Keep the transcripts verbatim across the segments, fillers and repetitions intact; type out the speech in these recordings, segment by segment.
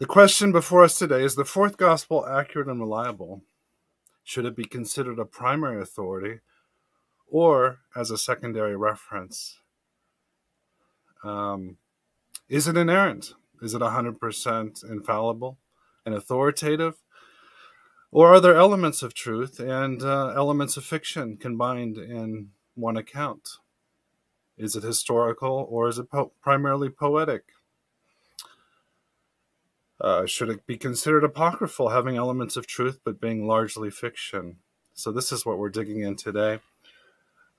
The question before us today, is the fourth gospel accurate and reliable? Should it be considered a primary authority or as a secondary reference? Um, is it inerrant? Is it one hundred percent infallible and authoritative? Or are there elements of truth and uh, elements of fiction combined in one account? Is it historical or is it po- primarily poetic? Uh, should it be considered apocryphal, having elements of truth but being largely fiction? So this is what we're digging in today.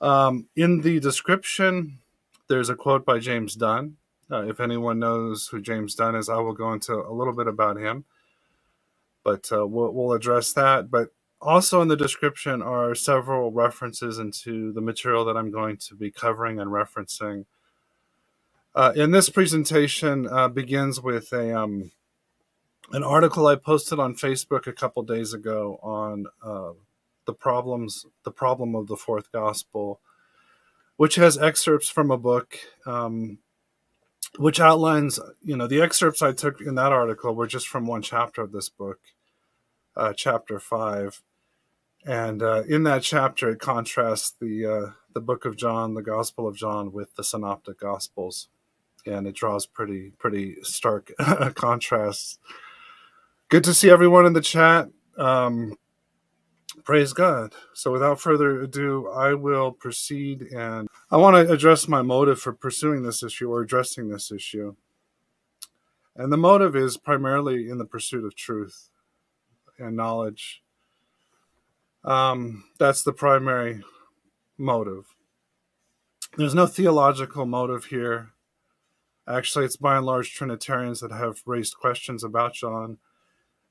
Um, in the description, there's a quote by James Dunn. Uh, if anyone knows who James Dunn is, I will go into a little bit about him, but uh, we'll, we'll address that. But also in the description are several references into the material that I'm going to be covering and referencing. Uh, and this presentation uh, begins with a um, an article I posted on Facebook a couple days ago on uh, the problems, the problem of the fourth gospel, which has excerpts from a book, um, which outlines, you know, the excerpts I took in that article were just from one chapter of this book, uh, chapter five. And uh, in that chapter, it contrasts the, uh, the book of John, the Gospel of John, with the Synoptic Gospels. And it draws pretty, pretty stark contrasts. Good to see everyone in the chat. Um, Praise God. So without further ado, I will proceed, and I want to address my motive for pursuing this issue or addressing this issue. And the motive is primarily in the pursuit of truth and knowledge. Um, that's the primary motive. There's no theological motive here. Actually, it's by and large Trinitarians that have raised questions about John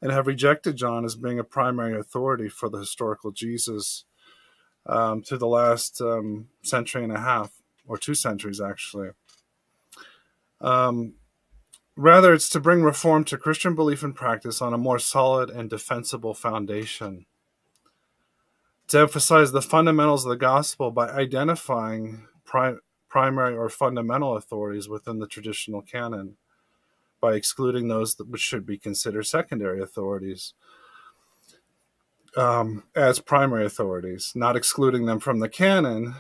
and have rejected John as being a primary authority for the historical Jesus um, to the last um, century and a half, or two centuries, actually. Um, rather, it's to bring reform to Christian belief and practice on a more solid and defensible foundation, to emphasize the fundamentals of the gospel by identifying prim- primary or fundamental authorities within the traditional canon, by excluding those that should be considered secondary authorities um, as primary authorities, not excluding them from the canon,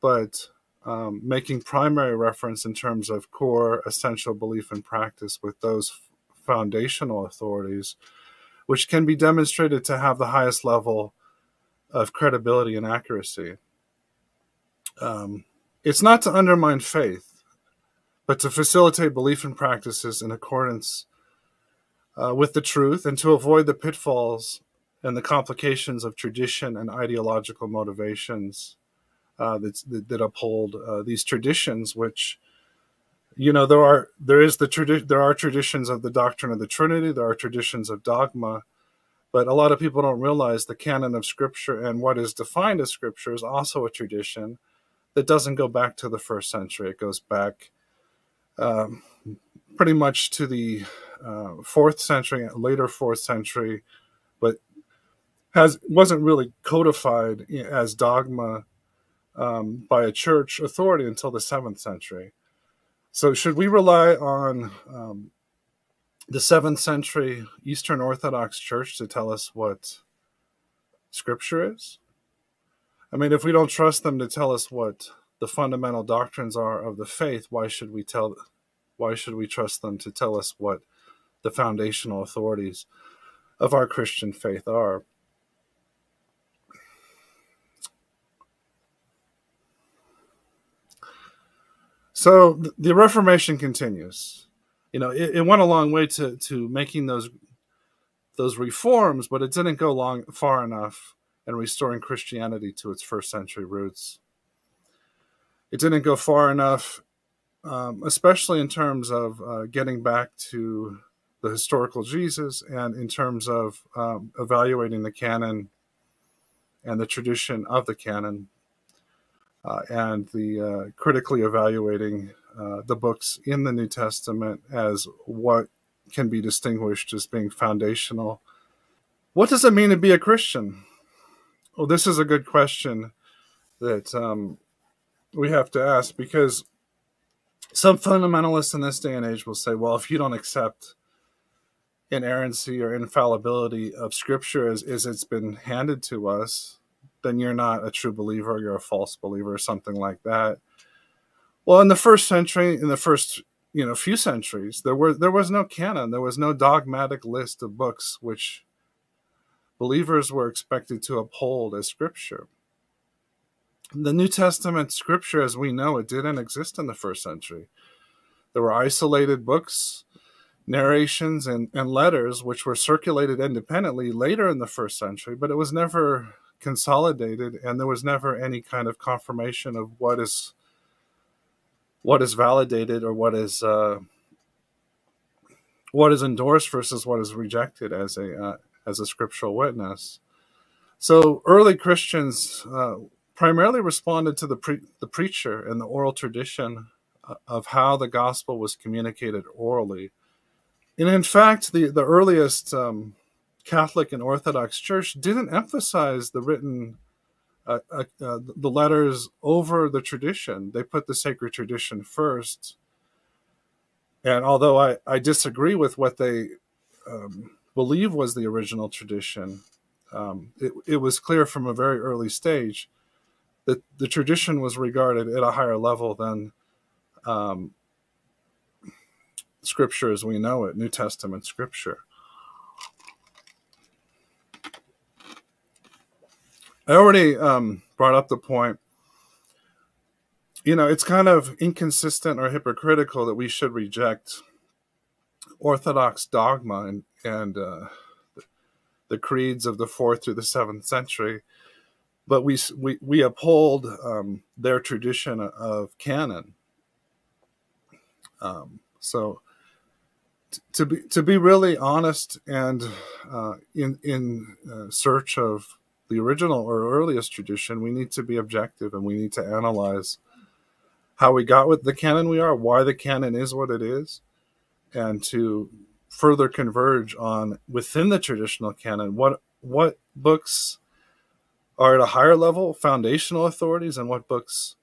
but um, making primary reference in terms of core essential belief and practice with those foundational authorities, which can be demonstrated to have the highest level of credibility and accuracy. Um, it's not to undermine faith, but to facilitate belief and practices in accordance uh, with the truth, and to avoid the pitfalls and the complications of tradition and ideological motivations uh, that, that uphold uh, these traditions, which, you know, there are, there is the tradi- there are traditions of the doctrine of the Trinity, there are traditions of dogma, but a lot of people don't realize the canon of Scripture and what is defined as Scripture is also a tradition that doesn't go back to the first century. It goes back Um, pretty much to the uh, fourth century, later fourth century, but has wasn't really codified as dogma um, by a church authority until the seventh century. So should we rely on um, the seventh century Eastern Orthodox Church to tell us what Scripture is? I mean, if we don't trust them to tell us what the fundamental doctrines are of the faith, why should we tell, why should we trust them to tell us what the foundational authorities of our Christian faith are? So the Reformation continues. You know, it, it went a long way to, to making those, those reforms, but it didn't go long far enough in restoring Christianity to its first century roots. It didn't go far enough, um, especially in terms of uh, getting back to the historical Jesus, and in terms of um, evaluating the canon and the tradition of the canon, uh, and the uh, critically evaluating uh, the books in the New Testament as what can be distinguished as being foundational. What does it mean to be a Christian? Well, this is a good question that Um, we have to ask, because some fundamentalists in this day and age will say, well, if you don't accept inerrancy or infallibility of Scripture as, as it's been handed to us, then you're not a true believer, you're a false believer, or something like that. Well, in the first century, in the first you know few centuries, there were there was no canon, there was no dogmatic list of books which believers were expected to uphold as Scripture. The New Testament Scripture, as we know it, didn't exist in the first century. There were isolated books, narrations, and, and letters which were circulated independently later in the first century, but it was never consolidated, and there was never any kind of confirmation of what is what is validated or what is uh, what is endorsed versus what is rejected as a uh, as a scriptural witness. So early Christians uh, primarily responded to the pre the preacher and the oral tradition of how the gospel was communicated orally. And in fact, the, the earliest um, Catholic and Orthodox Church didn't emphasize the written, uh, uh, uh, the letters over the tradition. They put the sacred tradition first. And although I, I disagree with what they um, believe was the original tradition, um, it, it was clear from a very early stage that the tradition was regarded at a higher level than Um, Scripture as we know it, New Testament Scripture. I already um, brought up the point, you know, it's kind of inconsistent or hypocritical that we should reject Orthodox dogma and, and uh, the creeds of the fourth through the seventh century, but we, we, we uphold um, their tradition of canon. Um, so to be, to be really honest and uh, in, in uh, search of the original or earliest tradition, we need to be objective and we need to analyze how we got with the canon we are, why the canon is what it is, and to further converge on within the traditional canon, what, what books are at a higher level, foundational authorities, and what books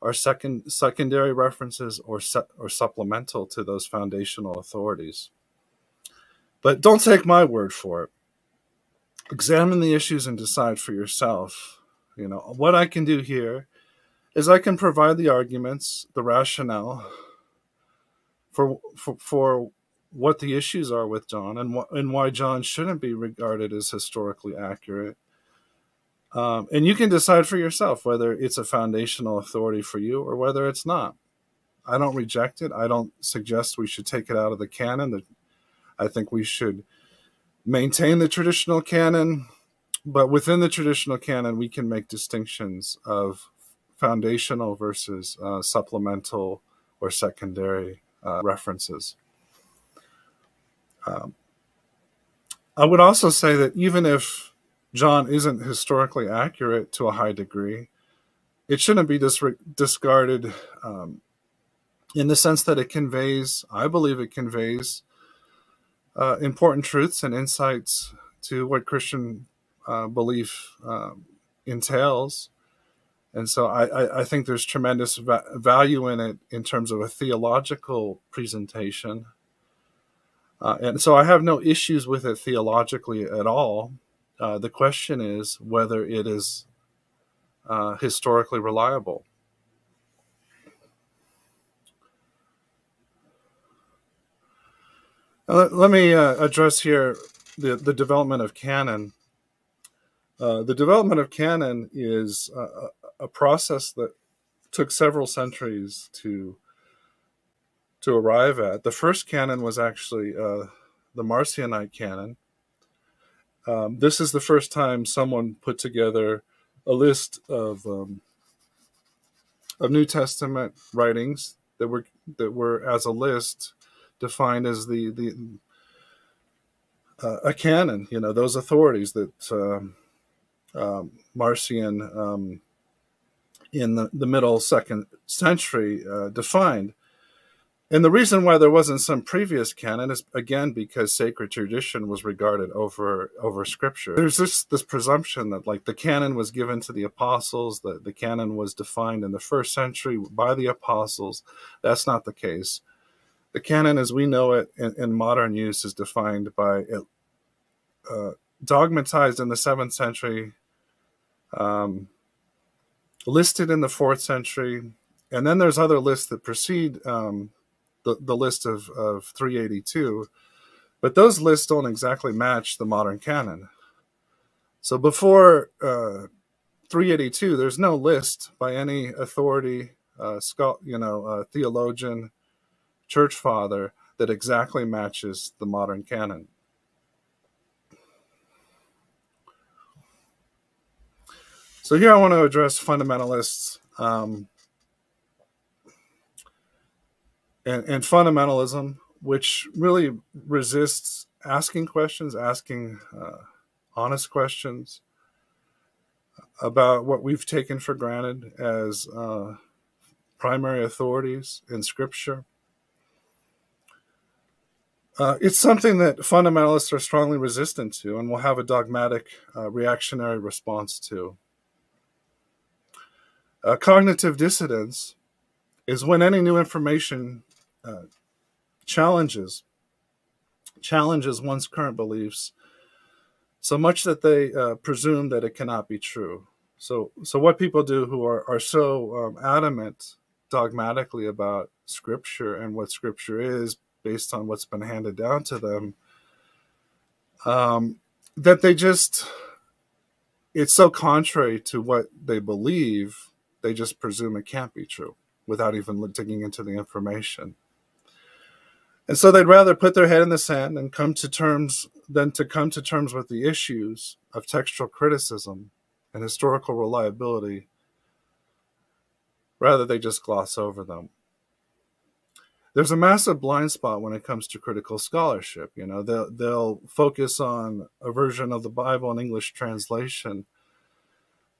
are second, secondary references or, su or supplemental to those foundational authorities. But don't take my word for it. Examine the issues and decide for yourself. You know, what I can do here is I can provide the arguments, the rationale for, for, for what the issues are with John and, wh and why John shouldn't be regarded as historically accurate. Um, and you can decide for yourself whether it's a foundational authority for you or whether it's not. I don't reject it. I don't suggest we should take it out of the canon. I think we should maintain the traditional canon, but within the traditional canon, we can make distinctions of foundational versus uh, supplemental or secondary uh, references. Um, I would also say that even if John isn't historically accurate to a high degree, it shouldn't be dis discarded um, in the sense that it conveys, I believe it conveys uh, important truths and insights to what Christian uh, belief um, entails. And so I, I, I think there's tremendous va value in it in terms of a theological presentation. Uh, and so I have no issues with it theologically at all. Uh, the question is whether it is uh, historically reliable. Now, let, let me uh, address here the, the development of canon. Uh, the development of canon is a, a process that took several centuries to, to arrive at. The first canon was actually uh, the Marcionite canon. Um, this is the first time someone put together a list of um, of New Testament writings that were that were as a list defined as the the uh, a canon. You know, those authorities that um, um, Marcion um, in the, the middle second century uh, defined. And the reason why there wasn't some previous canon is, again, because sacred tradition was regarded over over Scripture. There's this, this presumption that, like, the canon was given to the apostles, that the canon was defined in the first century by the apostles. That's not the case. The canon as we know it in, in modern use is defined by, it, uh, dogmatized in the seventh century, um, listed in the fourth century, and then there's other lists that precede um, the, the list of, of three eighty-two, but those lists don't exactly match the modern canon. So before uh, three eighty-two, there's no list by any authority, uh, scholar, you know, uh, theologian, church father that exactly matches the modern canon. So here I want to address fundamentalists um, and, and fundamentalism, which really resists asking questions, asking uh, honest questions about what we've taken for granted as uh, primary authorities in Scripture. Uh, it's something that fundamentalists are strongly resistant to and will have a dogmatic, uh, reactionary response to. Uh, cognitive dissonance is when any new information uh, challenges challenges one's current beliefs so much that they uh, presume that it cannot be true. So, so what people do who are, are so um, adamant dogmatically about Scripture and what Scripture is, based on what's been handed down to them, um, that they just, it's so contrary to what they believe, they just presume it can't be true without even digging into the information. And so they'd rather put their head in the sand and come to terms than to come to terms with the issues of textual criticism and historical reliability. Rather, they just gloss over them. There's a massive blind spot when it comes to critical scholarship. You know, they'll, they'll focus on a version of the Bible in English translation,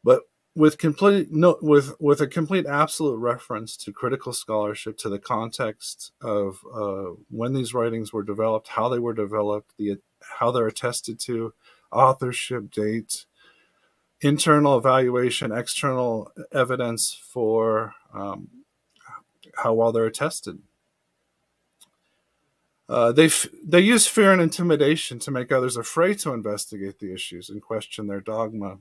but with complete no, with with a complete absolute reference to critical scholarship, to the context of uh, when these writings were developed, how they were developed, the how they're attested to, authorship, date, internal evaluation, external evidence for um, how well they're attested. Uh, they, f they use fear and intimidation to make others afraid to investigate the issues and question their dogma.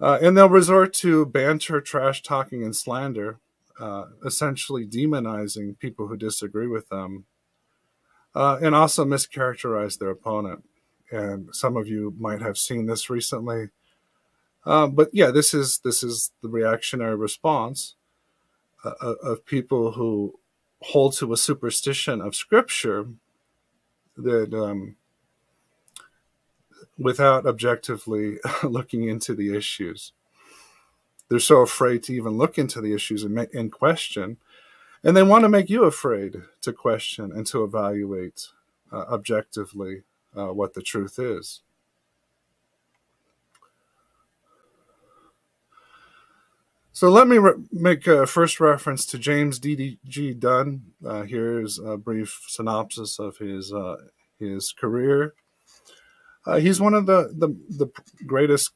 Uh, and they'll resort to banter, trash talking, and slander, uh, essentially demonizing people who disagree with them, uh, and also mischaracterize their opponent. And some of you might have seen this recently. Uh, but yeah, this is, this is the reactionary response uh, of people who hold to a superstition of Scripture that um, without objectively looking into the issues. They're so afraid to even look into the issues and, and question, and they want to make you afraid to question and to evaluate uh, objectively uh, what the truth is. So let me re make a first reference to James D. G. Dunn. Uh, here's a brief synopsis of his uh, his career. Uh, he's one of the the, the greatest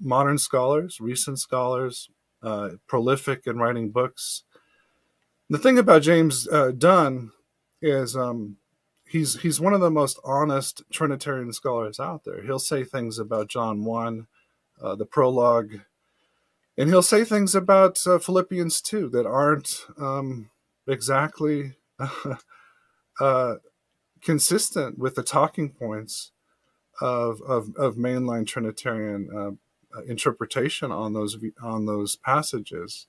modern scholars, recent scholars, uh, prolific in writing books. The thing about James uh, Dunn is um, he's he's one of the most honest Trinitarian scholars out there. He'll say things about John one, uh, the prologue. And he'll say things about uh, Philippians two that aren't um, exactly uh, uh, consistent with the talking points of, of, of mainline Trinitarian uh, interpretation on those, on those passages.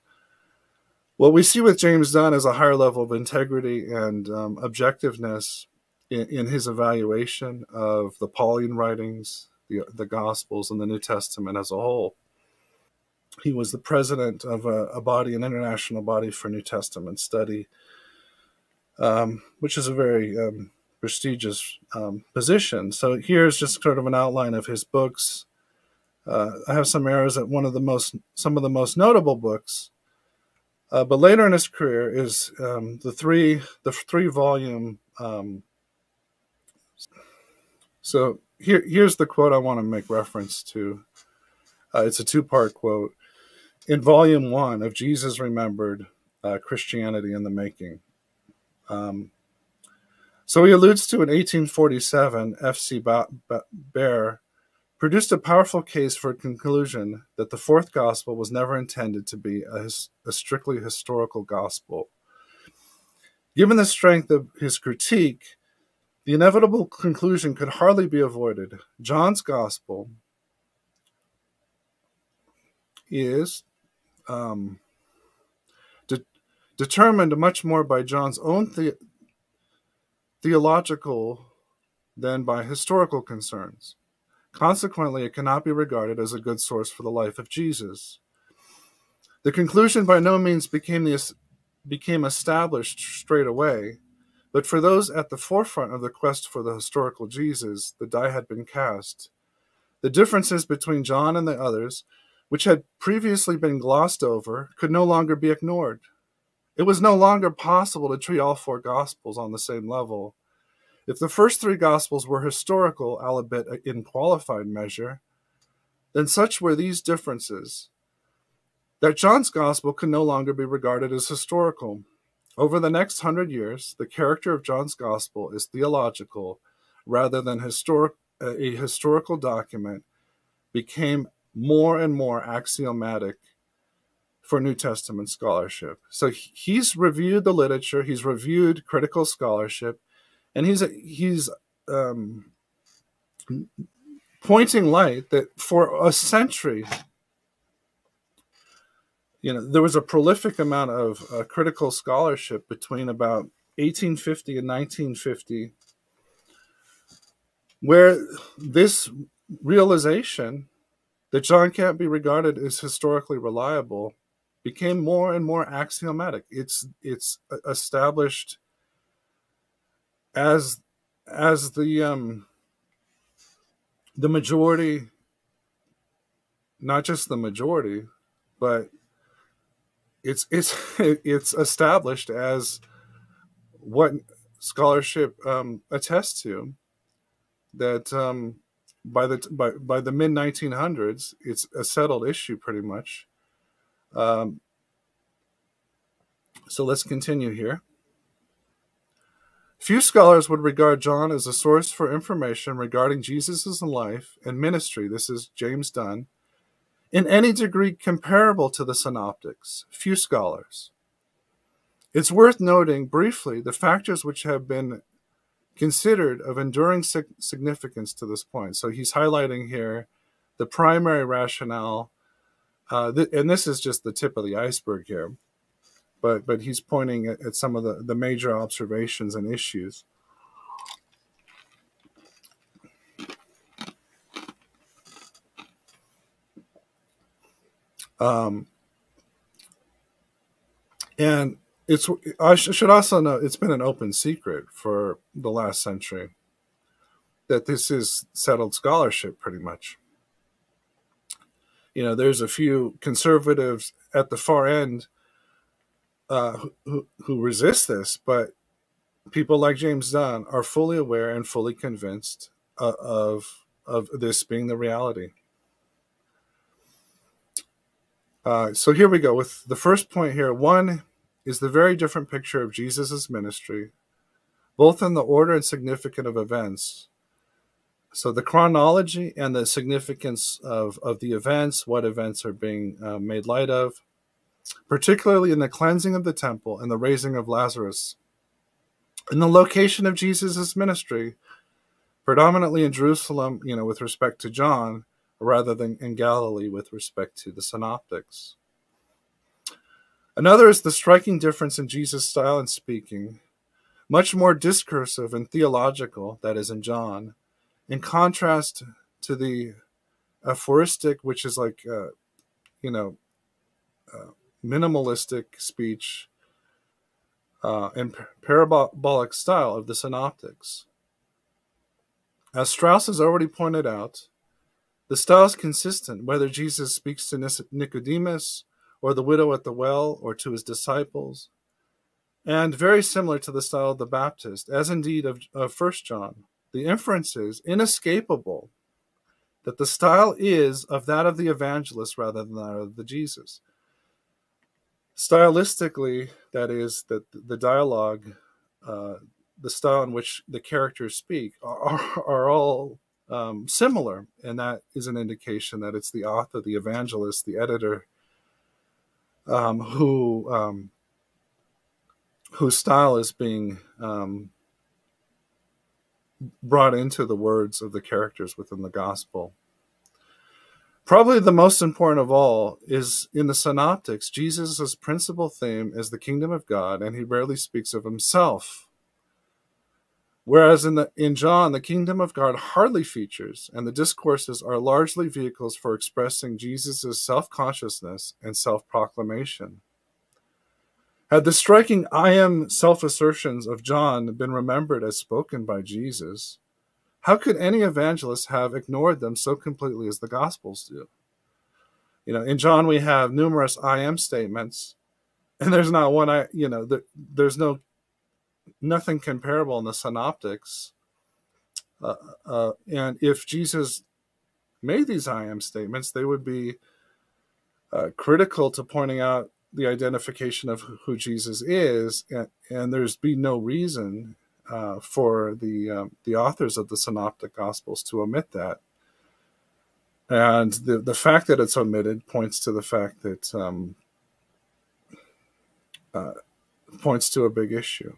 What we see with James Dunn is a higher level of integrity and um, objectiveness in, in his evaluation of the Pauline writings, the, the Gospels, and the New Testament as a whole. He was the president of a, a body, an international body for New Testament study, um, which is a very um, prestigious um, position. So here's just sort of an outline of his books. Uh, I have some errors at one of the most, some of the most notable books, uh, but later in his career is um, the three, the three volume. Um, so here, here's the quote I want to make reference to. Uh, it's a two-part quote. In volume one of Jesus Remembered, uh, Christianity in the Making. Um, so he alludes to in eighteen forty-seven, F C Baer produced a powerful case for a conclusion that the fourth gospel was never intended to be a, a strictly historical gospel. Given the strength of his critique, the inevitable conclusion could hardly be avoided. John's gospel is um, de determined much more by John's own the theological than by historical concerns. Consequently, it cannot be regarded as a good source for the life of Jesus. The conclusion by no means became, the, became established straight away, but for those at the forefront of the quest for the historical Jesus, the die had been cast. The differences between John and the others, which had previously been glossed over, could no longer be ignored. It was no longer possible to treat all four Gospels on the same level. If the first three Gospels were historical, albeit in qualified measure, then such were these differences, that John's Gospel could no longer be regarded as historical. Over the next hundred years, the character of John's Gospel is theological, rather than historic, a historical document became more and more axiomatic for New Testament scholarship. So he's reviewed the literature, he's reviewed critical scholarship, and he's he's um, pointing light that for a century, you know, there was a prolific amount of uh, critical scholarship between about eighteen fifty and nineteen fifty, where this realization that John can't be regarded as historically reliable became more and more axiomatic. It's it's established as as the um, the majority, not just the majority, but it's it's it's established as what scholarship um, attests to, that. Um, By the by, by the mid nineteen hundreds, it's a settled issue pretty much. Um, so let's continue here. Few scholars would regard John as a source for information regarding Jesus' life and ministry. This is James Dunn, in any degree comparable to the Synoptics. Few scholars. It's worth noting briefly the factors which have been considered of enduring significance to this point. So he's highlighting here the primary rationale, uh, th and this is just the tip of the iceberg here, but but he's pointing at, at some of the, the major observations and issues. Um, and It's, I should also note, it's been an open secret for the last century that this is settled scholarship pretty much. You know, there's a few conservatives at the far end uh, who, who resist this, but people like James Dunn are fully aware and fully convinced uh, of, of this being the reality. Uh, so here we go with the first point here. One is the very different picture of Jesus' ministry, both in the order and significance of events. So the chronology and the significance of, of the events, what events are being uh, made light of, particularly in the cleansing of the temple and the raising of Lazarus. And the location of Jesus' ministry, predominantly in Jerusalem, you know, with respect to John, rather than in Galilee with respect to the Synoptics. Another is the striking difference in Jesus' style and speaking, much more discursive and theological, that is in John, in contrast to the aphoristic, which is like, uh, you know, uh, minimalistic speech uh, and parabolic style of the Synoptics. As Strauss has already pointed out, the style is consistent, whether Jesus speaks to Nicodemus, or the widow at the well, or to his disciples, and very similar to the style of the Baptist, as indeed of, of First John. The inference is inescapable that the style is of that of the evangelist rather than that of the Jesus. Stylistically, that is, that the dialogue, uh, the style in which the characters speak are, are all um, similar, and that is an indication that it's the author, the evangelist, the editor, um, who um, whose style is being um, brought into the words of the characters within the gospel. Probably the most important of all is in the Synoptics, Jesus' principal theme is the kingdom of God, and he rarely speaks of himself. Whereas in, the, in John, the kingdom of God hardly features, and the discourses are largely vehicles for expressing Jesus' self-consciousness and self-proclamation. Had the striking I am self-assertions of John been remembered as spoken by Jesus, how could any evangelist have ignored them so completely as the Gospels do? You know, in John, we have numerous I am statements, and there's not one I, you know, there, there's no, nothing comparable in the Synoptics. Uh, uh, and if Jesus made these I am statements, they would be uh, critical to pointing out the identification of who Jesus is, and, and there's be no reason Uh, for the um, the authors of the Synoptic Gospels to omit that, and the the fact that it's omitted points to the fact that um, uh, points to a big issue.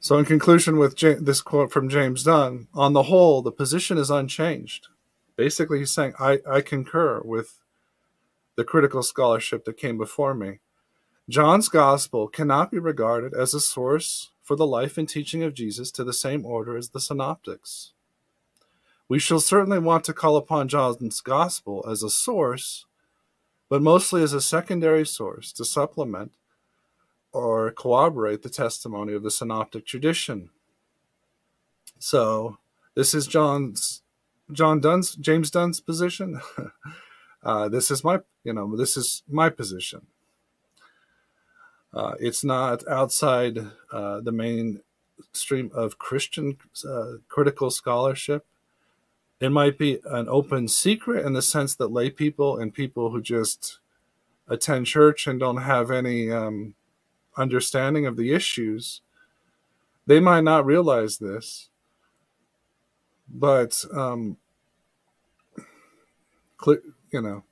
So, in conclusion, with James, this quote from James Dunn, on the whole, the position is unchanged. Basically, he's saying, I, I concur with the critical scholarship that came before me. John's gospel cannot be regarded as a source for the life and teaching of Jesus to the same order as the Synoptics. We shall certainly want to call upon John's gospel as a source, but mostly as a secondary source to supplement or corroborate the testimony of the Synoptic tradition. So this is John's, John Dunn's, James Dunn's position. uh, this is my, you know, this is my position. Uh, it's not outside uh, the mainstream of Christian uh, critical scholarship. It might be an open secret in the sense that lay people and people who just attend church and don't have any um, understanding of the issues, they might not realize this. But, um, you know,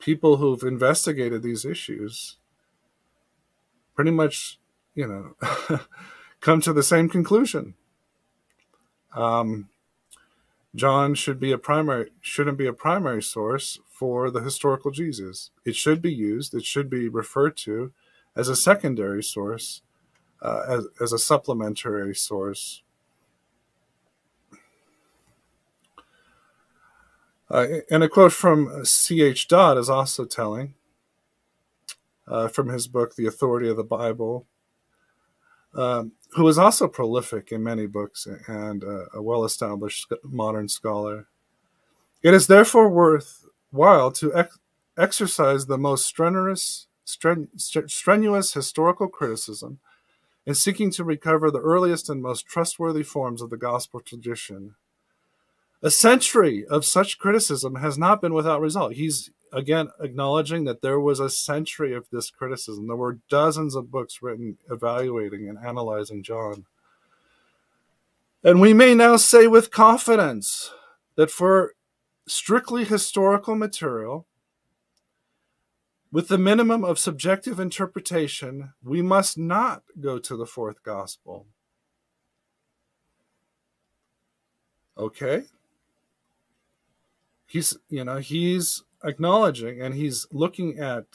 people who've investigated these issues pretty much, you know, come to the same conclusion. Um, John should be a primary, shouldn't be a primary source for the historical Jesus. It should be used, it should be referred to as a secondary source, uh, as, as a supplementary source. Uh, and a quote from C H Dodd is also telling, uh, from his book, The Authority of the Bible, um, who is also prolific in many books and uh, a well-established modern scholar. It is therefore worthwhile to ex exercise the most strenuous, stren strenuous historical criticism in seeking to recover the earliest and most trustworthy forms of the gospel tradition. A century of such criticism has not been without result. He's, again, acknowledging that there was a century of this criticism. There were dozens of books written evaluating and analyzing John. And we may now say with confidence that for strictly historical material, with the minimum of subjective interpretation, we must not go to the fourth gospel. Okay? He's, you know, he's acknowledging and he's looking at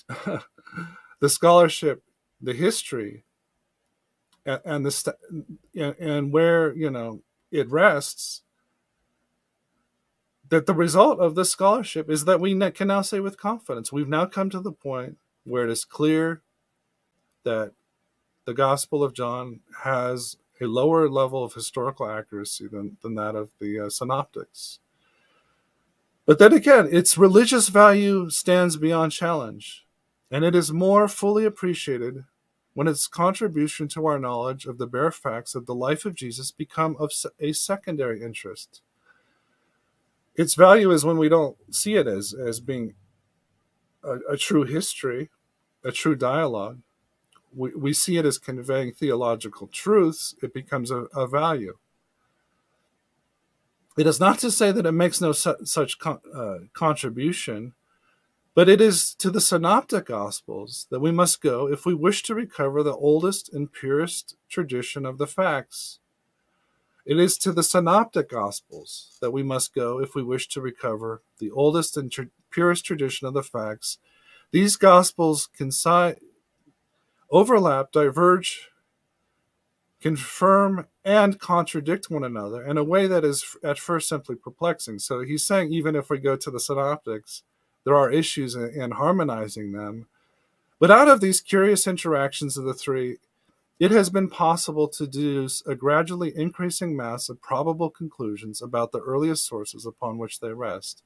the scholarship, the history, and, and the st and, and where, you know, it rests. That the result of this scholarship is that we can now say with confidence, we've now come to the point where it is clear that the Gospel of John has a lower level of historical accuracy than than that of the uh, Synoptics. But then again, its religious value stands beyond challenge, and it is more fully appreciated when its contribution to our knowledge of the bare facts of the life of Jesus become of a secondary interest. Its value is when we don't see it as, as being a, a true history, a true dialogue. We, we see it as conveying theological truths. It becomes a, a value. It is not to say that it makes no su such con uh, contribution, but it is to the Synoptic Gospels that we must go if we wish to recover the oldest and purest tradition of the facts. It is to the Synoptic Gospels that we must go if we wish to recover the oldest and tr purest tradition of the facts. These Gospels conci overlap, diverge, confirm, and contradict one another in a way that is at first simply perplexing. So he's saying even if we go to the synoptics, there are issues in, in harmonizing them. But out of these curious interactions of the three, it has been possible to deduce a gradually increasing mass of probable conclusions about the earliest sources upon which they rest.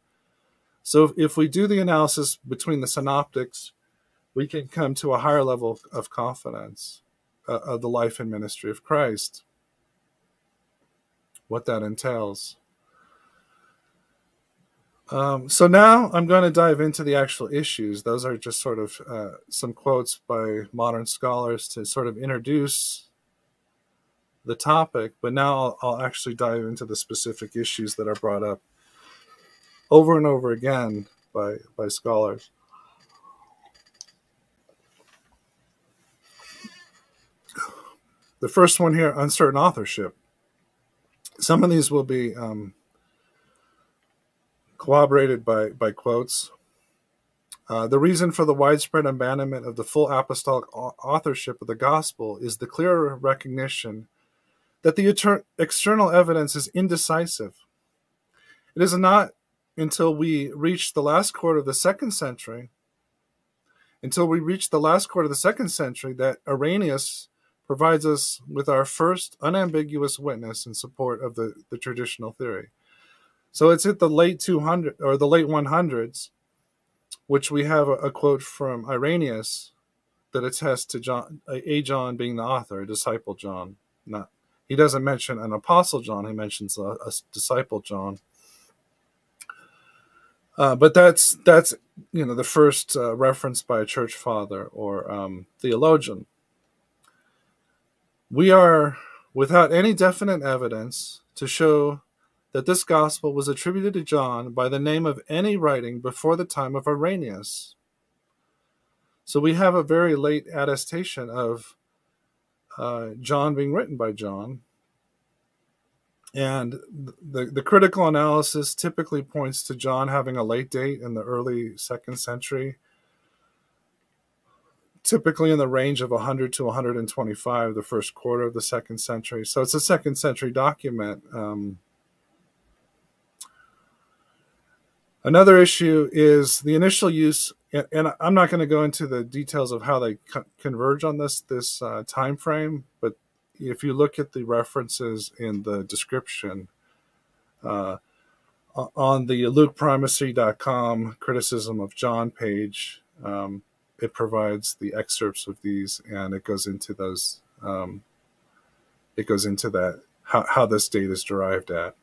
So if, if we do the analysis between the synoptics, we can come to a higher level of confidence uh, of the life and ministry of Christ, what that entails. Um, so now I'm going to dive into the actual issues. Those are just sort of uh, some quotes by modern scholars to sort of introduce the topic, but now I'll, I'll actually dive into the specific issues that are brought up over and over again by, by scholars. The first one here, uncertain authorship. Some of these will be um, corroborated by, by quotes. Uh, the reason for the widespread abandonment of the full apostolic authorship of the gospel is the clearer recognition that the external evidence is indecisive. It is not until we reach the last quarter of the second century, until we reach the last quarter of the second century that Irenaeus provides us with our first unambiguous witness in support of the, the traditional theory. So it's at the late two hundreds or the late one hundreds, which we have a, a quote from Irenaeus that attests to John, a John being the author, a disciple John. Not, he doesn't mention an apostle John, he mentions a, a disciple John. Uh, but that's, that's you know, the first uh, reference by a church father or um, theologian. We are without any definite evidence to show that this gospel was attributed to John by the name of any writing before the time of Irenaeus. So we have a very late attestation of uh, John being written by John. And the, the critical analysis typically points to John having a late date in the early second century, typically in the range of one hundred to one hundred twenty-five, the first quarter of the second century. So it's a second century document. Um, another issue is the initial use, and I'm not going to go into the details of how they co converge on this, this uh, time frame, but if you look at the references in the description uh, on the Luke Primacy dot com criticism of John page, um, it provides the excerpts of these, and it goes into those. Um, it goes into that how, how this date is derived at.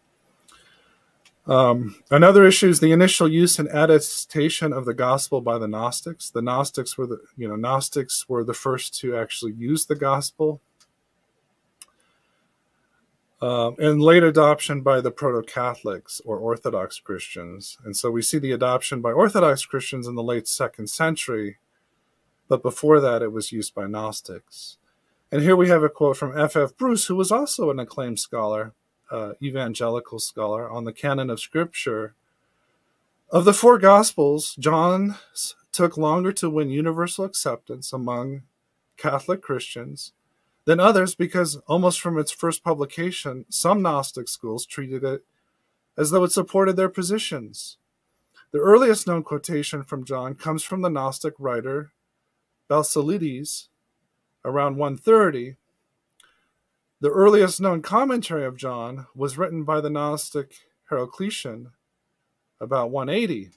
Um, another issue is the initial use and attestation of the gospel by the Gnostics. The Gnostics were the you know Gnostics were the first to actually use the gospel, um, and late adoption by the proto-Catholics or Orthodox Christians. And so we see the adoption by Orthodox Christians in the late second century. But before that, it was used by Gnostics. And here we have a quote from F F Bruce, who was also an acclaimed scholar, uh, evangelical scholar, on the Canon of Scripture. Of the four Gospels, John took longer to win universal acceptance among Catholic Christians than others because almost from its first publication, some Gnostic schools treated it as though it supported their positions. The earliest known quotation from John comes from the Gnostic writer Basilides, around one thirty. The earliest known commentary of John was written by the Gnostic Heracleon, about one eighty.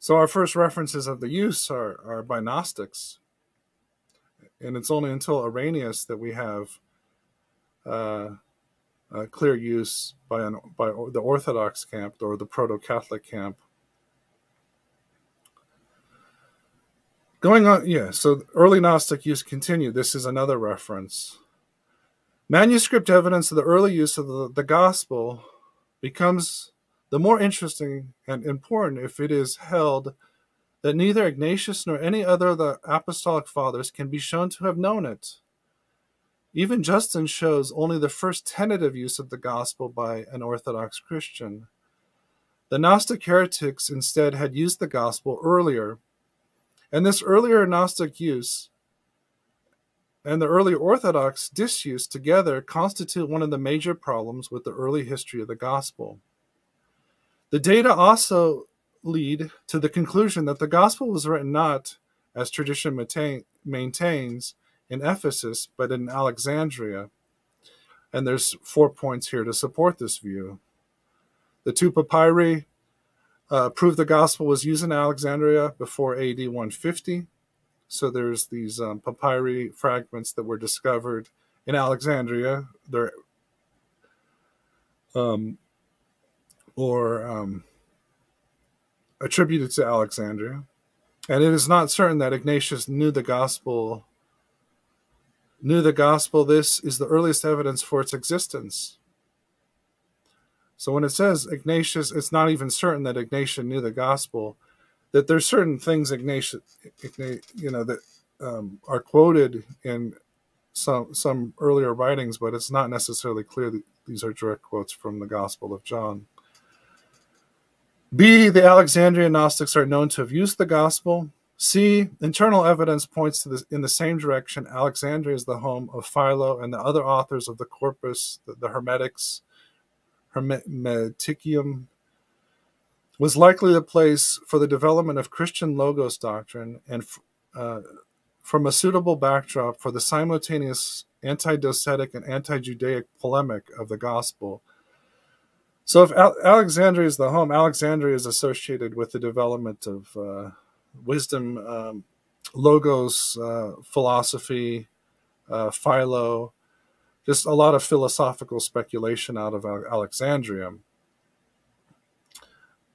So our first references of the use are, are by Gnostics. And it's only until Irenaeus that we have uh, uh, clear use by, an, by the Orthodox camp or the Proto-Catholic camp. Going on, yeah, so early Gnostic use continued. This is another reference. Manuscript evidence of the early use of the, the gospel becomes the more interesting and important if it is held that neither Ignatius nor any other of the apostolic fathers can be shown to have known it. Even Justin shows only the first tentative use of the gospel by an Orthodox Christian. The Gnostic heretics instead had used the gospel earlier, and this earlier Gnostic use and the early Orthodox disuse together constitute one of the major problems with the early history of the gospel. The data also lead to the conclusion that the gospel was written not, as tradition maintain, maintains, in Ephesus, but in Alexandria. And there's four points here to support this view. The two papyri Uh, prove the gospel was used in Alexandria before A D one fifty. So there's these um, papyri fragments that were discovered in Alexandria. They're, um, or um, attributed to Alexandria. And it is not certain that Ignatius knew the gospel. Knew the gospel. This is the earliest evidence for its existence. So when it says Ignatius, it's not even certain that Ignatius knew the gospel, that there's certain things Ignatius, you know, that um, are quoted in some, some earlier writings, but it's not necessarily clear that these are direct quotes from the Gospel of John. B, the Alexandrian Gnostics are known to have used the gospel. C, internal evidence points to this, in the same direction. Alexandria is the home of Philo and the other authors of the corpus, the, the Hermetics, Hermeticium was likely the place for the development of Christian Logos doctrine and uh, from a suitable backdrop for the simultaneous anti-docetic and anti-Judaic polemic of the gospel. So if Al Alexandria is the home, Alexandria is associated with the development of uh, wisdom, um, Logos uh, philosophy, uh, Philo, just a lot of philosophical speculation out of Alexandria.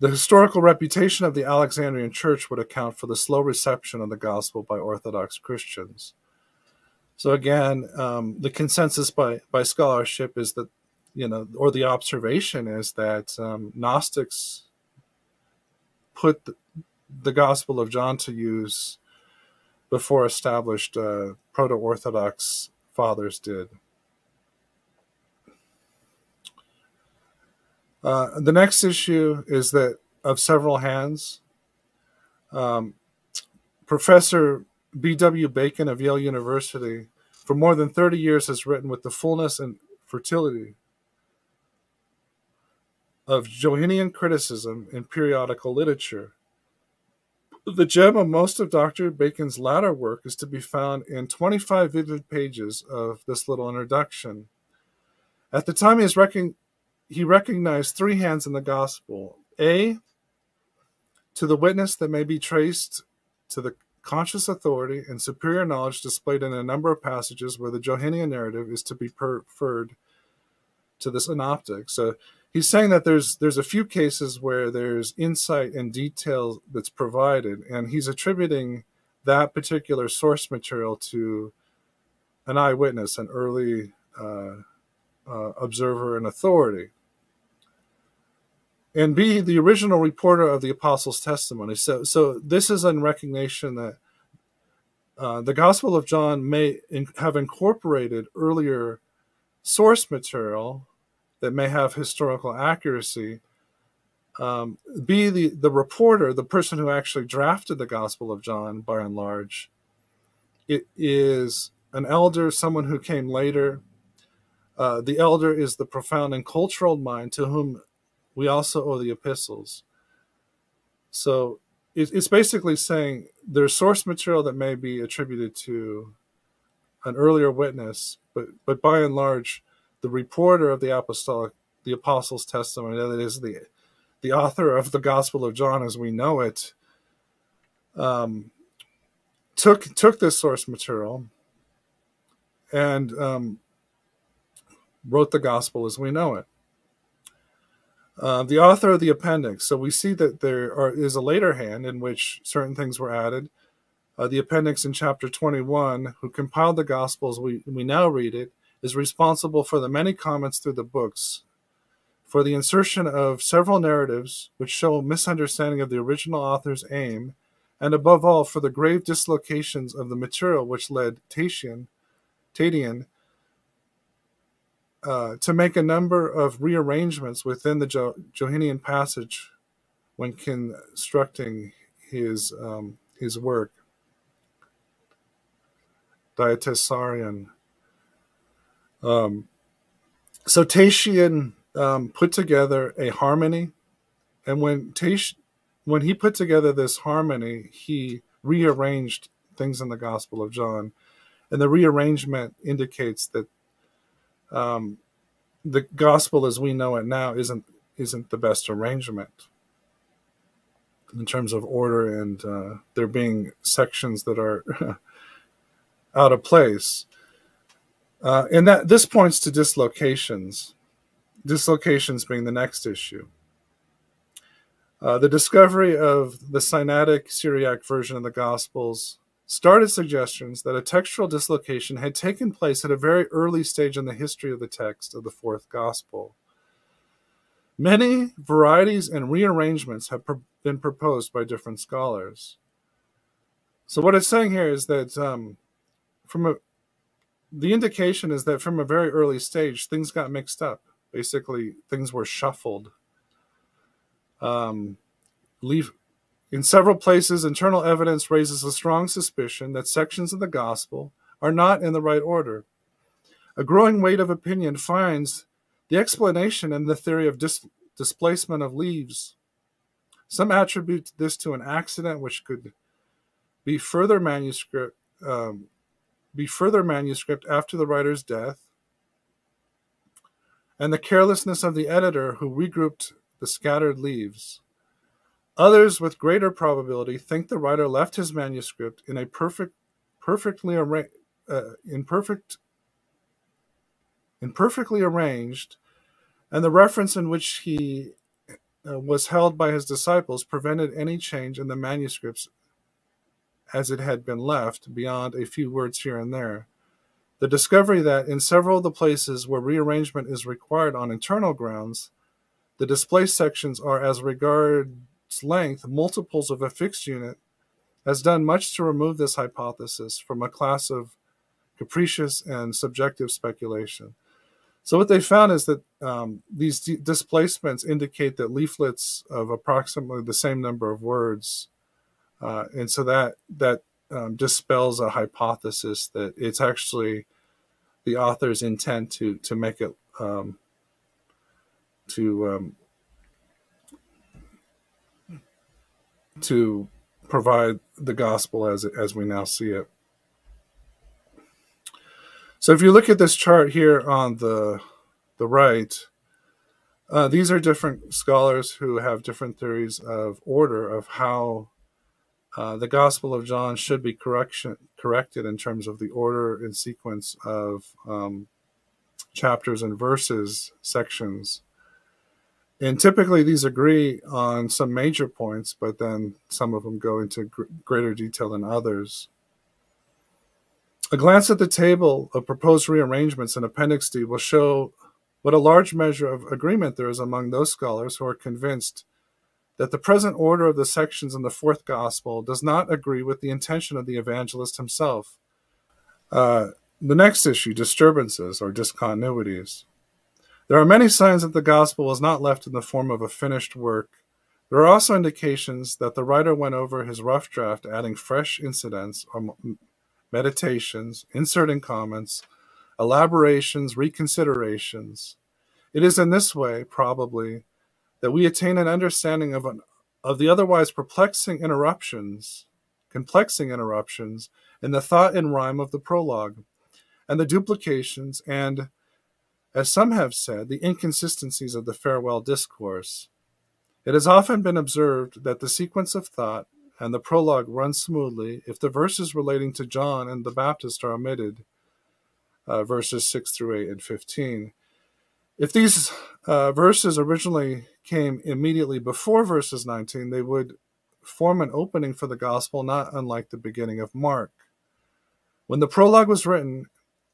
The historical reputation of the Alexandrian church would account for the slow reception of the gospel by Orthodox Christians. So again, um, the consensus by, by scholarship is that, you know, or the observation is that um, Gnostics put the, the Gospel of John to use before established uh, Proto-Orthodox fathers did. Uh, the next issue is that of several hands. Um, Professor B W Bacon of Yale University for more than thirty years has written with the fullness and fertility of Johannine criticism in periodical literature. The gem of most of Doctor Bacon's latter work is to be found in twenty-five vivid pages of this little introduction. At the time he is recognized, he recognized three hands in the gospel. A, to the witness that may be traced to the conscious authority and superior knowledge displayed in a number of passages where the Johannine narrative is to be preferred to the synoptic. So he's saying that there's there's a few cases where there's insight and detail that's provided, and he's attributing that particular source material to an eyewitness, an early uh, uh, observer and authority. And B, the original reporter of the apostles' testimony. So, so this is in recognition that uh, the Gospel of John may in, have incorporated earlier source material that may have historical accuracy. Um, B, the, the reporter, the person who actually drafted the Gospel of John, by and large, it is an elder, someone who came later. Uh, the elder is the profound and cultural mind to whom we also owe the epistles. So it, it's basically saying there's source material that may be attributed to an earlier witness, but but by and large, the reporter of the apostolic, the apostles' testimony, that is the the author of the Gospel of John as we know it, um, took took this source material and um, wrote the gospel as we know it. Uh, the author of the appendix. So we see that there are, is a later hand in which certain things were added. Uh, the appendix in chapter twenty-one, who compiled the Gospels, we, we now read it, is responsible for the many comments through the books, for the insertion of several narratives which show misunderstanding of the original author's aim, and above all for the grave dislocations of the material which led Tatian, Tatian uh, to make a number of rearrangements within the jo Johannine passage when constructing his, um, his work. Diatessaron. Um, so Tatian um, put together a harmony, and when Tatian, when he put together this harmony, he rearranged things in the Gospel of John, and the rearrangement indicates that um, the Gospel as we know it now isn't isn't the best arrangement in terms of order and uh, there being sections that are out of place. Uh, and that this points to dislocations, dislocations being the next issue. Uh, the discovery of the Sinaitic Syriac version of the Gospels started suggestions that a textual dislocation had taken place at a very early stage in the history of the text of the fourth Gospel. Many varieties and rearrangements have pro- been proposed by different scholars. So what it's saying here is that um, From a, the indication is that from a very early stage, things got mixed up. Basically, things were shuffled. Um, leave, in several places, internal evidence raises a strong suspicion that sections of the gospel are not in the right order. A growing weight of opinion finds the explanation in the theory of dis, displacement of leaves. Some attribute this to an accident which could be further manuscript... Um, Be further manuscript after the writer's death, and the carelessness of the editor who regrouped the scattered leaves. Others, with greater probability, think the writer left his manuscript in a perfect, perfectly arra- uh, in perfect, in perfectly arranged, and the reference in which he uh, was held by his disciples prevented any change in the manuscripts as it had been left, beyond a few words here and there. The discovery that in several of the places where rearrangement is required on internal grounds, the displaced sections are, as regards length, multiples of a fixed unit, has done much to remove this hypothesis from a class of capricious and subjective speculation. So what they found is that um, these displacements indicate that leaflets of approximately the same number of words Uh, and so that that um, dispels a hypothesis that it's actually the author's intent to to make it um, to um, to provide the gospel as as we now see it. So if you look at this chart here on the the right, uh, these are different scholars who have different theories of order of how Uh, the Gospel of John should be correction, corrected in terms of the order and sequence of um, chapters and verses, sections. And typically these agree on some major points, but then some of them go into gr greater detail than others. A glance at the table of proposed rearrangements in Appendix D will show what a large measure of agreement there is among those scholars who are convinced that the present order of the sections in the fourth gospel does not agree with the intention of the evangelist himself. Uh, the next issue, disturbances or discontinuities. There are many signs that the gospel was not left in the form of a finished work. There are also indications that the writer went over his rough draft, adding fresh incidents or meditations, inserting comments, elaborations, reconsiderations. It is in this way, probably, that we attain an understanding of an, of the otherwise perplexing interruptions, complexing interruptions in the thought and rhyme of the prologue, and the duplications and, as some have said, the inconsistencies of the farewell discourse. It has often been observed that the sequence of thought and the prologue run smoothly if the verses relating to John and the Baptist are omitted, uh, verses six through eight and fifteen, If these uh, verses originally came immediately before verses nineteen, they would form an opening for the gospel not unlike the beginning of Mark. When the prologue was written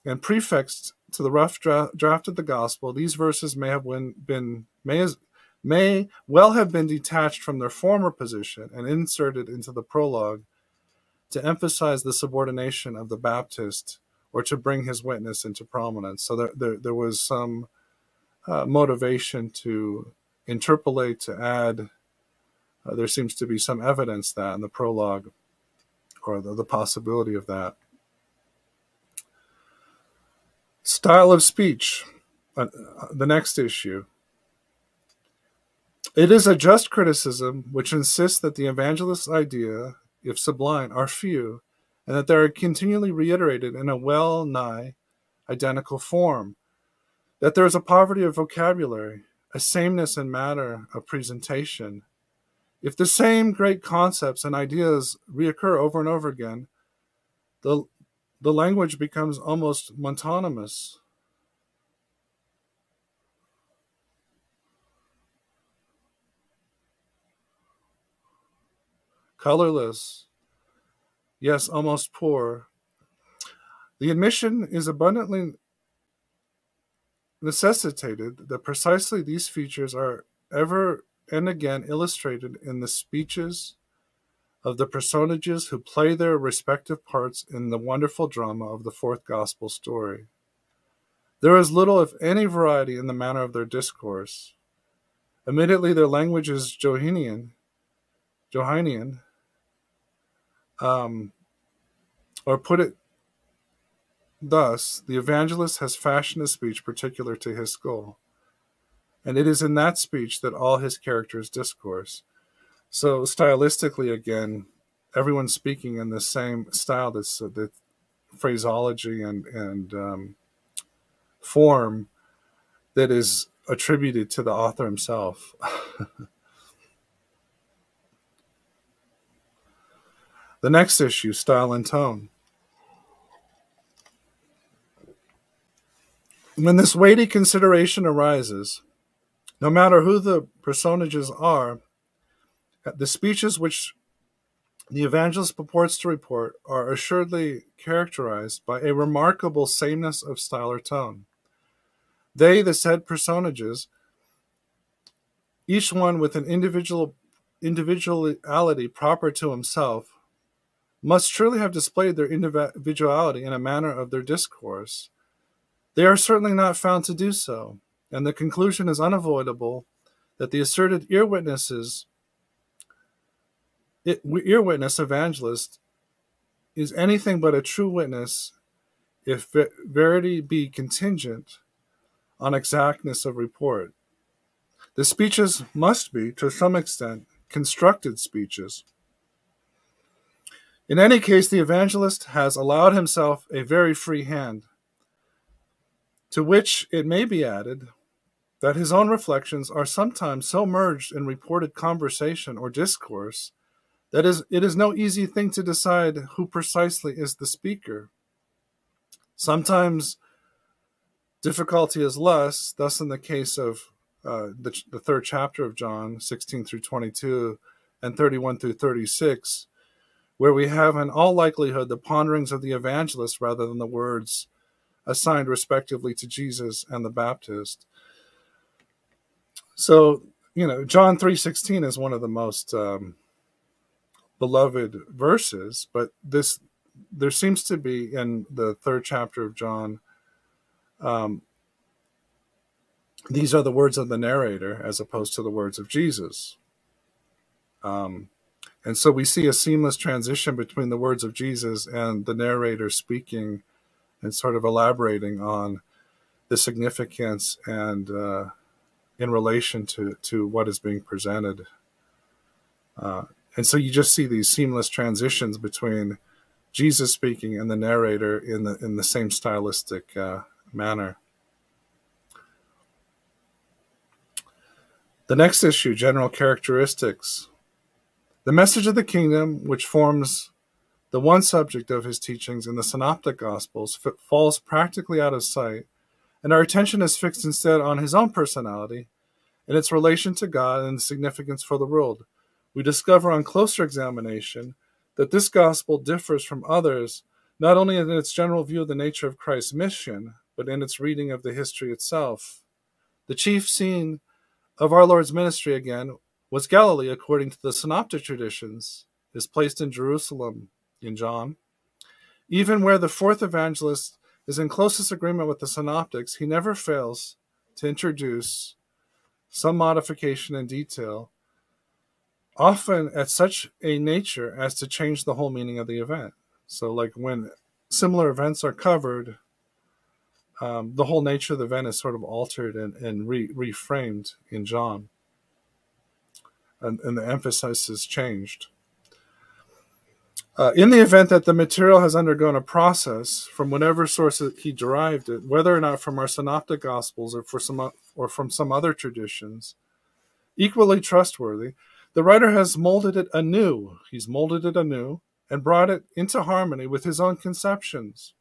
and prefixed to the rough draft, draft of the gospel, these verses may have been may, may well have been detached from their former position and inserted into the prologue to emphasize the subordination of the Baptist or to bring his witness into prominence. So there, there, there was some uh, motivation to interpolate, to add. Uh, there seems to be some evidence that in the prologue, or the, the possibility of that. Style of speech, uh, the next issue. It is a just criticism which insists that the evangelist's idea, if sublime, are few, and that they are continually reiterated in a well-nigh identical form, that there is a poverty of vocabulary, a sameness in matter of presentation. If the same great concepts and ideas reoccur over and over again, the The language becomes almost mononymous. Colorless, yes, almost poor. The admission is abundantly necessitated that precisely these features are ever and again illustrated in the speeches of the personages who play their respective parts in the wonderful drama of the fourth gospel story. There is little, if any, variety in the manner of their discourse. Admittedly, their language is Johannine, Johannine, um, or put it thus, the evangelist has fashioned a speech particular to his goal, and it is in that speech that all his characters discourse. So stylistically, again, everyone's speaking in the same style. That's uh, the phraseology and and um, form that is attributed to the author himself. The next issue: style and tone. When this weighty consideration arises, no matter who the personages are, the speeches which the evangelist purports to report are assuredly characterized by a remarkable sameness of style or tone. They, the said personages, each one with an individual individuality proper to himself, must surely have displayed their individuality in a manner of their discourse. They are certainly not found to do so, and the conclusion is unavoidable that the asserted ear witnesses It, ear witness evangelist is anything but a true witness if ver verity be contingent on exactness of report. The speeches must be, to some extent, constructed speeches. In any case, the evangelist has allowed himself a very free hand, to which it may be added that his own reflections are sometimes so merged in reported conversation or discourse that is, it is no easy thing to decide who precisely is the speaker. Sometimes difficulty is less, thus in the case of uh, the, the third chapter of John, sixteen through twenty-two, and thirty-one through thirty-six, where we have in all likelihood the ponderings of the evangelist rather than the words assigned respectively to Jesus and the Baptist. So, you know, John three sixteen is one of the most Um, beloved verses, but this there seems to be in the third chapter of John, um, these are the words of the narrator as opposed to the words of Jesus. Um, and so we see a seamless transition between the words of Jesus and the narrator speaking and sort of elaborating on the significance and uh, in relation to, to what is being presented. Uh, And so you just see these seamless transitions between Jesus speaking and the narrator in the in the same stylistic uh, manner. The next issue, general characteristics. The message of the kingdom, which forms the one subject of his teachings in the Synoptic Gospels, falls practically out of sight and our attention is fixed instead on his own personality and its relation to God and the significance for the world, we discover on closer examination that this gospel differs from others not only in its general view of the nature of Christ's mission, but in its reading of the history itself. The chief scene of our Lord's ministry, again, was Galilee, according to the synoptic traditions, is placed in Jerusalem in John. Even where the fourth evangelist is in closest agreement with the synoptics, he never fails to introduce some modification in detail, often at such a nature as to change the whole meaning of the event. So like when similar events are covered, um, the whole nature of the event is sort of altered and, and re reframed in John. And, and the emphasis is changed. Uh, in the event that the material has undergone a process from whatever source he derived it, whether or not from our synoptic gospels or, for some, or from some other traditions, equally trustworthy, the writer has molded it anew. He's molded it anew and brought it into harmony with his own conceptions.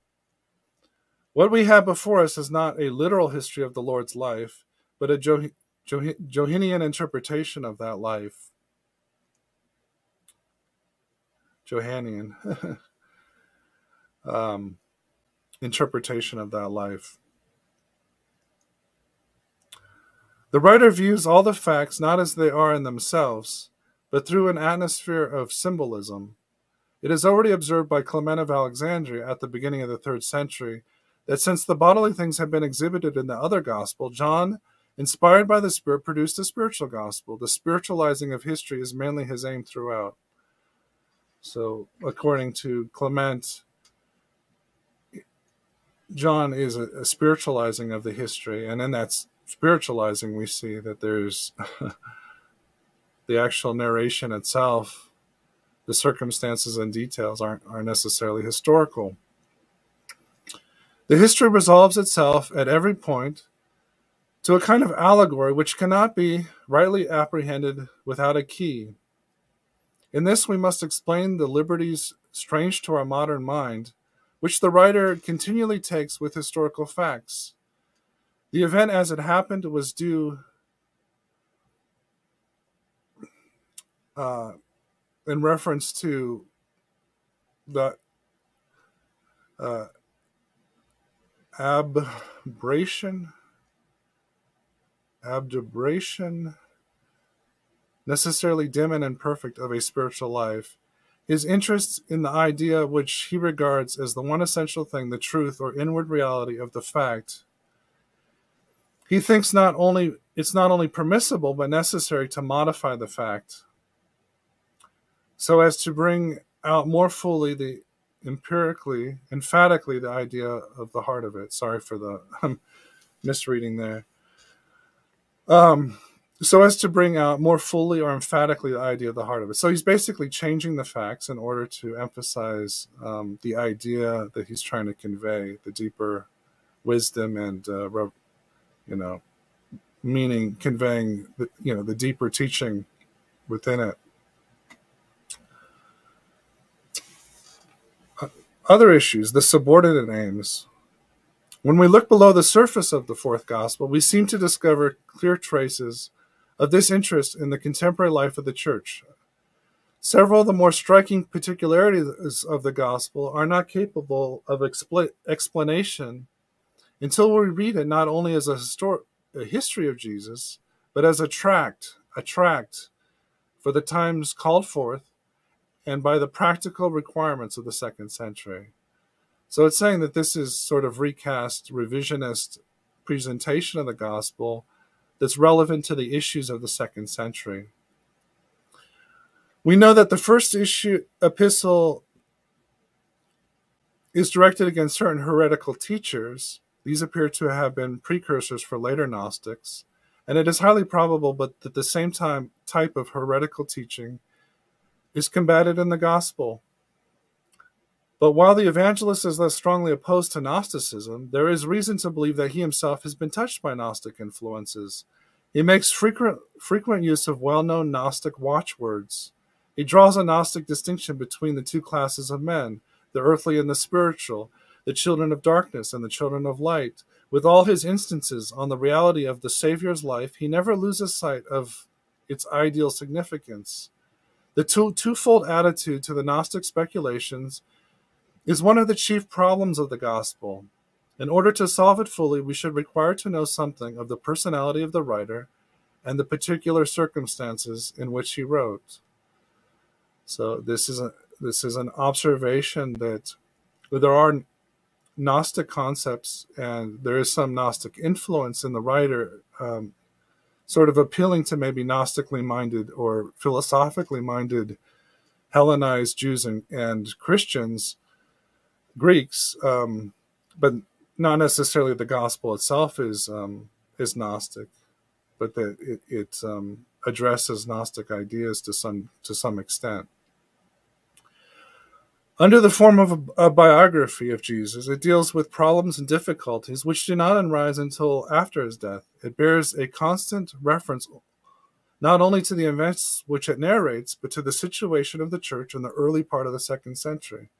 What we have before us is not a literal history of the Lord's life, but a Jo- Jo- Johannian interpretation of that life. Johannian um, interpretation of that life. The writer views all the facts not as they are in themselves, but through an atmosphere of symbolism. It is already observed by Clement of Alexandria at the beginning of the third century that since the bodily things have been exhibited in the other gospel, John, inspired by the Spirit, produced a spiritual gospel. The spiritualizing of history is mainly his aim throughout. So, according to Clement, John is a, a spiritualizing of the history, and in that spiritualizing, we see that there's the actual narration itself. The circumstances and details aren't are necessarily historical. The history resolves itself at every point to a kind of allegory which cannot be rightly apprehended without a key. In this, we must explain the liberties strange to our modern mind, which the writer continually takes with historical facts. The event as it happened was due uh, in reference to the uh, aberration, abduration, necessarily dim and imperfect, of a spiritual life, his interest in the idea which he regards as the one essential thing, the truth or inward reality of the fact. He thinks not only it's not only permissible but necessary to modify the fact so as to bring out more fully the empirically, emphatically the idea of the heart of it. Sorry for the um, misreading there. Um, so as to bring out more fully or emphatically the idea of the heart of it. So he's basically changing the facts in order to emphasize um, the idea that he's trying to convey, the deeper wisdom and, uh, you know, meaning, conveying, the, you know, the deeper teaching within it. Other issues, the subordinate aims. When we look below the surface of the fourth gospel, we seem to discover clear traces of this interest in the contemporary life of the church. Several of the more striking particularities of the gospel are not capable of expl explanation until we read it not only as a, a history of Jesus, but as a tract, a tract for the times called forth and by the practical requirements of the second century. So it's saying that this is sort of recast, revisionist presentation of the gospel that's relevant to the issues of the second century. We know that the first issue epistle is directed against certain heretical teachers. These appear to have been precursors for later Gnostics, and it is highly probable but that the same time type of heretical teaching is combated in the gospel. But while the evangelist is less strongly opposed to Gnosticism, there is reason to believe that he himself has been touched by Gnostic influences. He makes frequent, frequent use of well-known Gnostic watchwords. He draws a Gnostic distinction between the two classes of men, the earthly and the spiritual. the children of darkness and the children of light. With all his instances on the reality of the Savior's life, he never loses sight of its ideal significance. The two twofold attitude to the Gnostic speculations is one of the chief problems of the gospel. In order to solve it fully, we should require to know something of the personality of the writer and the particular circumstances in which he wrote. So this is a, this is an observation that there are Gnostic concepts and there is some Gnostic influence in the writer, um, sort of appealing to maybe Gnostically minded or philosophically minded Hellenized Jews and, and Christians, Greeks, um, but not necessarily the gospel itself is um, is Gnostic, but that it, it um, addresses Gnostic ideas to some to some extent. Under the form of a, a biography of Jesus, it deals with problems and difficulties which do not arise until after his death. It bears a constant reference not only to the events which it narrates, but to the situation of the church in the early part of the second century.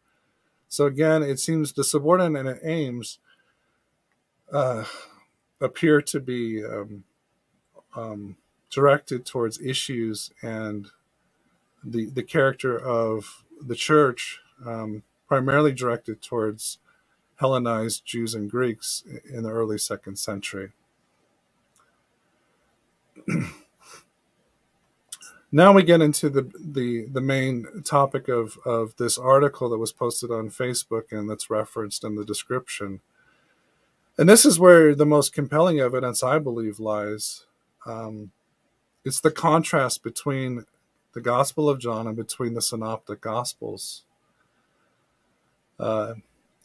So again, it seems the subordinate aims uh, appear to be um, um, directed towards issues and the, the character of the church, um, primarily directed towards Hellenized Jews and Greeks in the early second century. Now we get into the, the, the main topic of, of this article that was posted on Facebook and that's referenced in the description. And this is where the most compelling evidence, I believe, lies. Um, it's the contrast between the Gospel of John and between the Synoptic Gospels. Uh,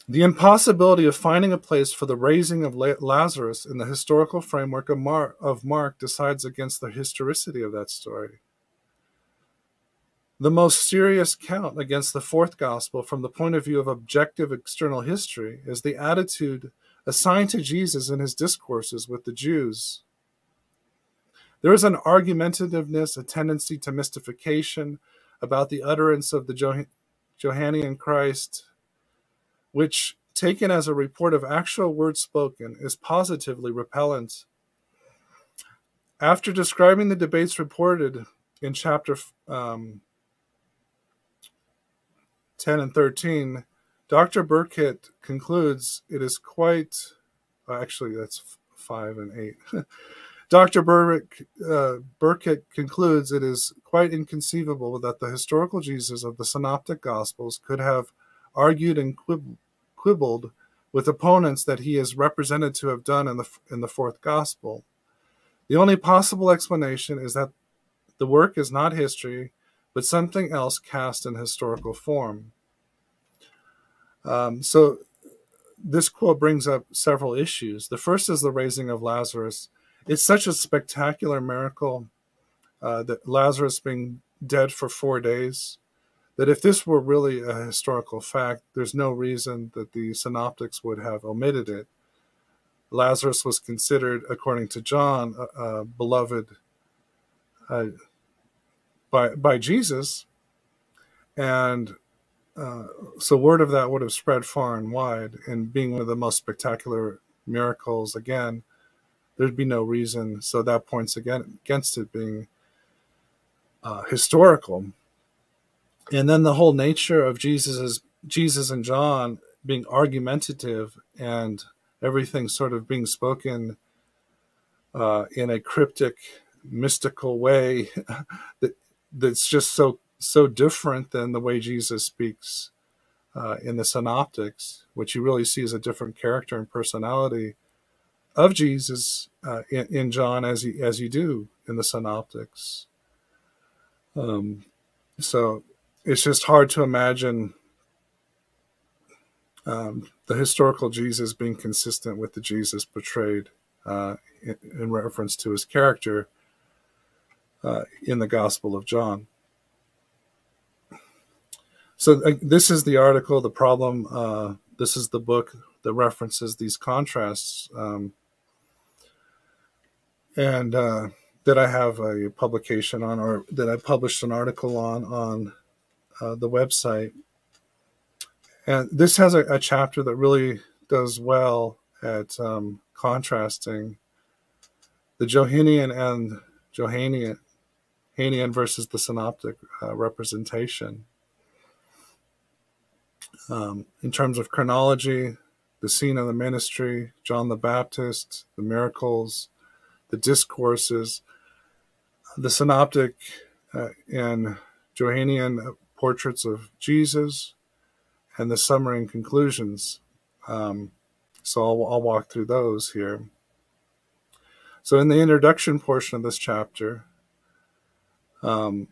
the impossibility of finding a place for the raising of Lazarus in the historical framework of Mark, of Mark decides against the historicity of that story. The most serious count against the fourth gospel from the point of view of objective external history is the attitude assigned to Jesus in his discourses with the Jews. There is an argumentativeness, a tendency to mystification about the utterance of the Joh- Johannian Christ, which, taken as a report of actual words spoken, is positively repellent. After describing the debates reported in chapter um, ten and thirteen, Doctor Burkitt concludes it is quite, actually that's five and eight. Doctor Burkitt, uh, Burkitt concludes it is quite inconceivable that the historical Jesus of the Synoptic Gospels could have argued and quib quibbled with opponents that he is represented to have done in the, in the fourth Gospel. The only possible explanation is that the work is not history, but something else cast in historical form. Um, so this quote brings up several issues. The first is the raising of Lazarus. It's such a spectacular miracle, uh, that Lazarus being dead for four days, that if this were really a historical fact, there's no reason that the synoptics would have omitted it. Lazarus was considered, according to John, a, a beloved uh, By, by Jesus, and uh, so word of that would have spread far and wide, and being one of the most spectacular miracles, again, there'd be no reason, so that points again against it being uh, historical. And then the whole nature of Jesus, Jesus and John being argumentative and everything sort of being spoken uh, in a cryptic, mystical way that that's just so so different than the way Jesus speaks uh, in the synoptics, which you really see is a different character and personality of Jesus uh, in, in John as you, as you do in the synoptics. Um, so it's just hard to imagine um, the historical Jesus being consistent with the Jesus portrayed uh, in, in reference to his character Uh, in the Gospel of John. So uh, this is the article, the problem. Uh, this is the book that references these contrasts. Um, and uh, that I have a publication on, or that I published an article on, on uh, the website. And this has a, a chapter that really does well at um, contrasting the Johannine and Johannine Johannine versus the Synoptic uh, representation. Um, in terms of chronology, the scene of the ministry, John the Baptist, the miracles, the discourses, the Synoptic uh, and Johannine portraits of Jesus, and the summary and conclusions. Um, so I'll, I'll walk through those here. So in the introduction portion of this chapter, um,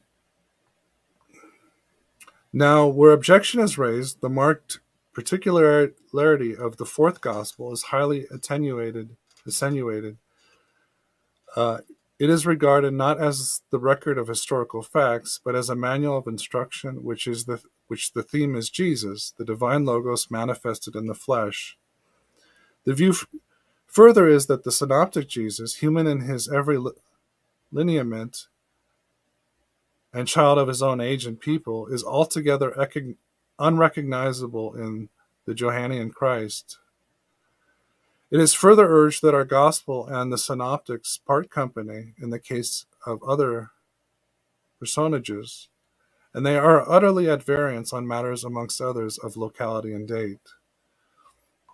now where objection is raised, the marked particularity of the fourth gospel is highly attenuated, attenuated. Uh, it is regarded not as the record of historical facts, but as a manual of instruction, which is the which the theme is Jesus, the divine Logos manifested in the flesh. The view further is that the synoptic Jesus, human in his every lineament and child of his own age and people, is altogether unrecognizable in the Johannine Christ. It is further urged that our gospel and the synoptics part company in the case of other personages, and they are utterly at variance on matters, amongst others, of locality and date.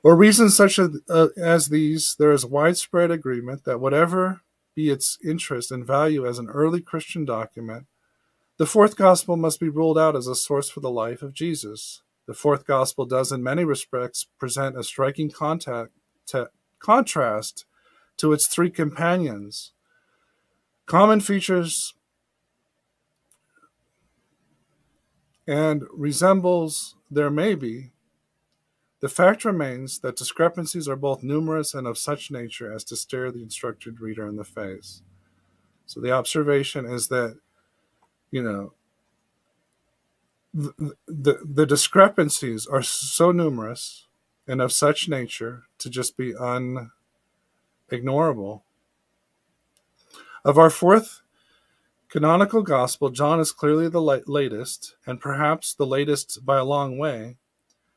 For reasons such as these, there is widespread agreement that whatever be its interest and value as an early Christian document, the fourth gospel must be ruled out as a source for the life of Jesus. The fourth gospel does, in many respects, present a striking contact to contrast to its three companions. Common features and resembles there may be, the fact remains that discrepancies are both numerous and of such nature as to stare the instructed reader in the face. So the observation is that, you know, the, the, the discrepancies are so numerous and of such nature to just be unignorable. Of our fourth canonical gospel, John is clearly the latest, and perhaps the latest by a long way.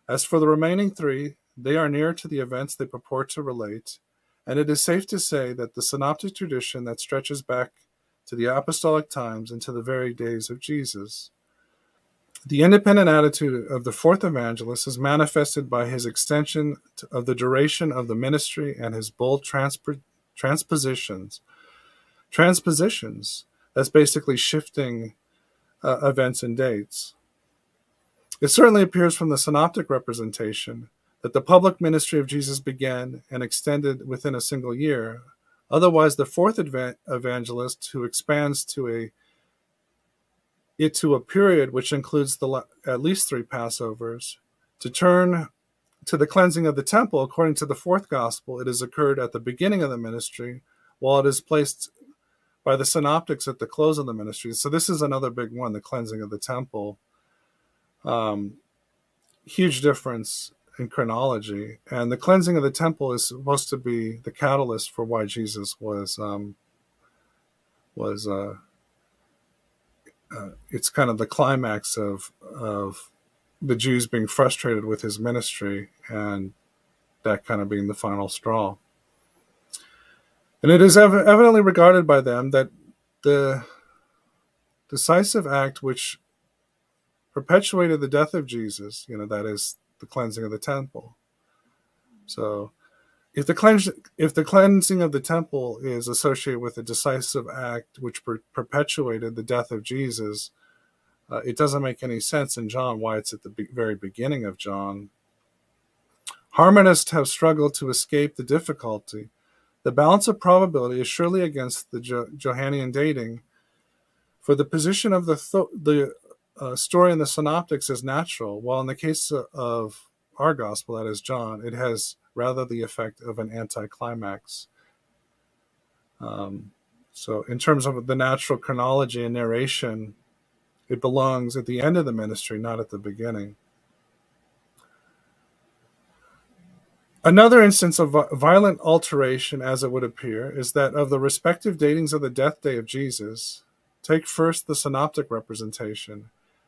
As for the remaining three, they are near to the events they purport to relate, and it is safe to say that the synoptic tradition that stretches back to the apostolic times and to the very days of Jesus. The independent attitude of the fourth evangelist is manifested by his extension of the duration of the ministry and his bold transpositions. Transpositions, that's basically shifting uh, events and dates. It certainly appears from the synoptic representation that the public ministry of Jesus began and extended within a single year. Otherwise, the fourth evangelist, who expands to a it to a period which includes the at least three Passovers, to turn to the cleansing of the temple, according to the fourth gospel, it has occurred at the beginning of the ministry, while it is placed by the synoptics at the close of the ministry. So this is another big one, the cleansing of the temple. Um, huge difference in chronology. And the cleansing of the temple is supposed to be the catalyst for why Jesus was, um, was uh, Uh, it's kind of the climax of of the Jews being frustrated with his ministry, and that kind of being the final straw. And it is ev evidently regarded by them that the decisive act which perpetuated the death of Jesus, you know, that is the cleansing of the temple. So if the cleans if the cleansing of the temple is associated with a decisive act which per perpetuated the death of Jesus, uh, it doesn't make any sense in John why it's at the be very beginning of John. Harmonists have struggled to escape the difficulty. The balance of probability is surely against the jo Johannine dating, for the position of the th the uh, story in the synoptics is natural, while in the case of our gospel, that is John, it has rather the effect of an anticlimax. Um, so in terms of the natural chronology and narration, it belongs at the end of the ministry, not at the beginning. Another instance of violent alteration, as it would appear, is that of the respective datings of the death day of Jesus. Take first the synoptic representation.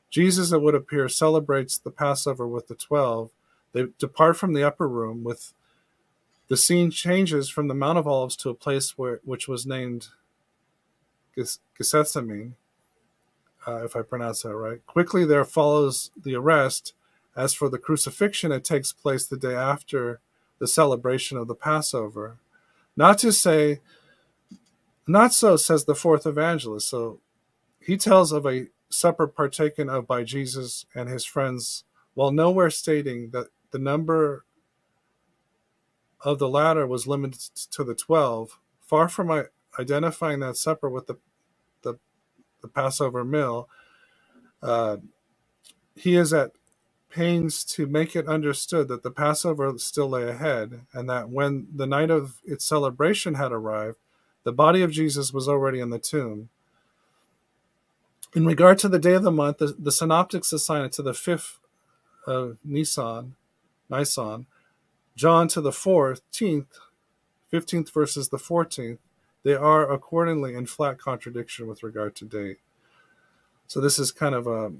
Jesus, it would appear, celebrates the Passover with the twelve. They depart from the upper room. With the scene changes from the Mount of Olives to a place where which was named Gethsemane, uh, if I pronounce that right. Quickly there follows the arrest. As for the crucifixion, it takes place the day after the celebration of the Passover. Not to say, not so says the fourth evangelist. So he tells of a supper partaken of by Jesus and his friends, while nowhere stating that the number of the latter was limited to the twelve. Far from identifying that supper with the the, the Passover meal, uh, he is at pains to make it understood that the Passover still lay ahead, and that when the night of its celebration had arrived, the body of Jesus was already in the tomb. In regard to the day of the month, the, the synoptics assign it to the fifth of Nisan, Nisan, John to the fourteenth, fifteenth versus the fourteenth. They are accordingly in flat contradiction with regard to date. So this is kind of a...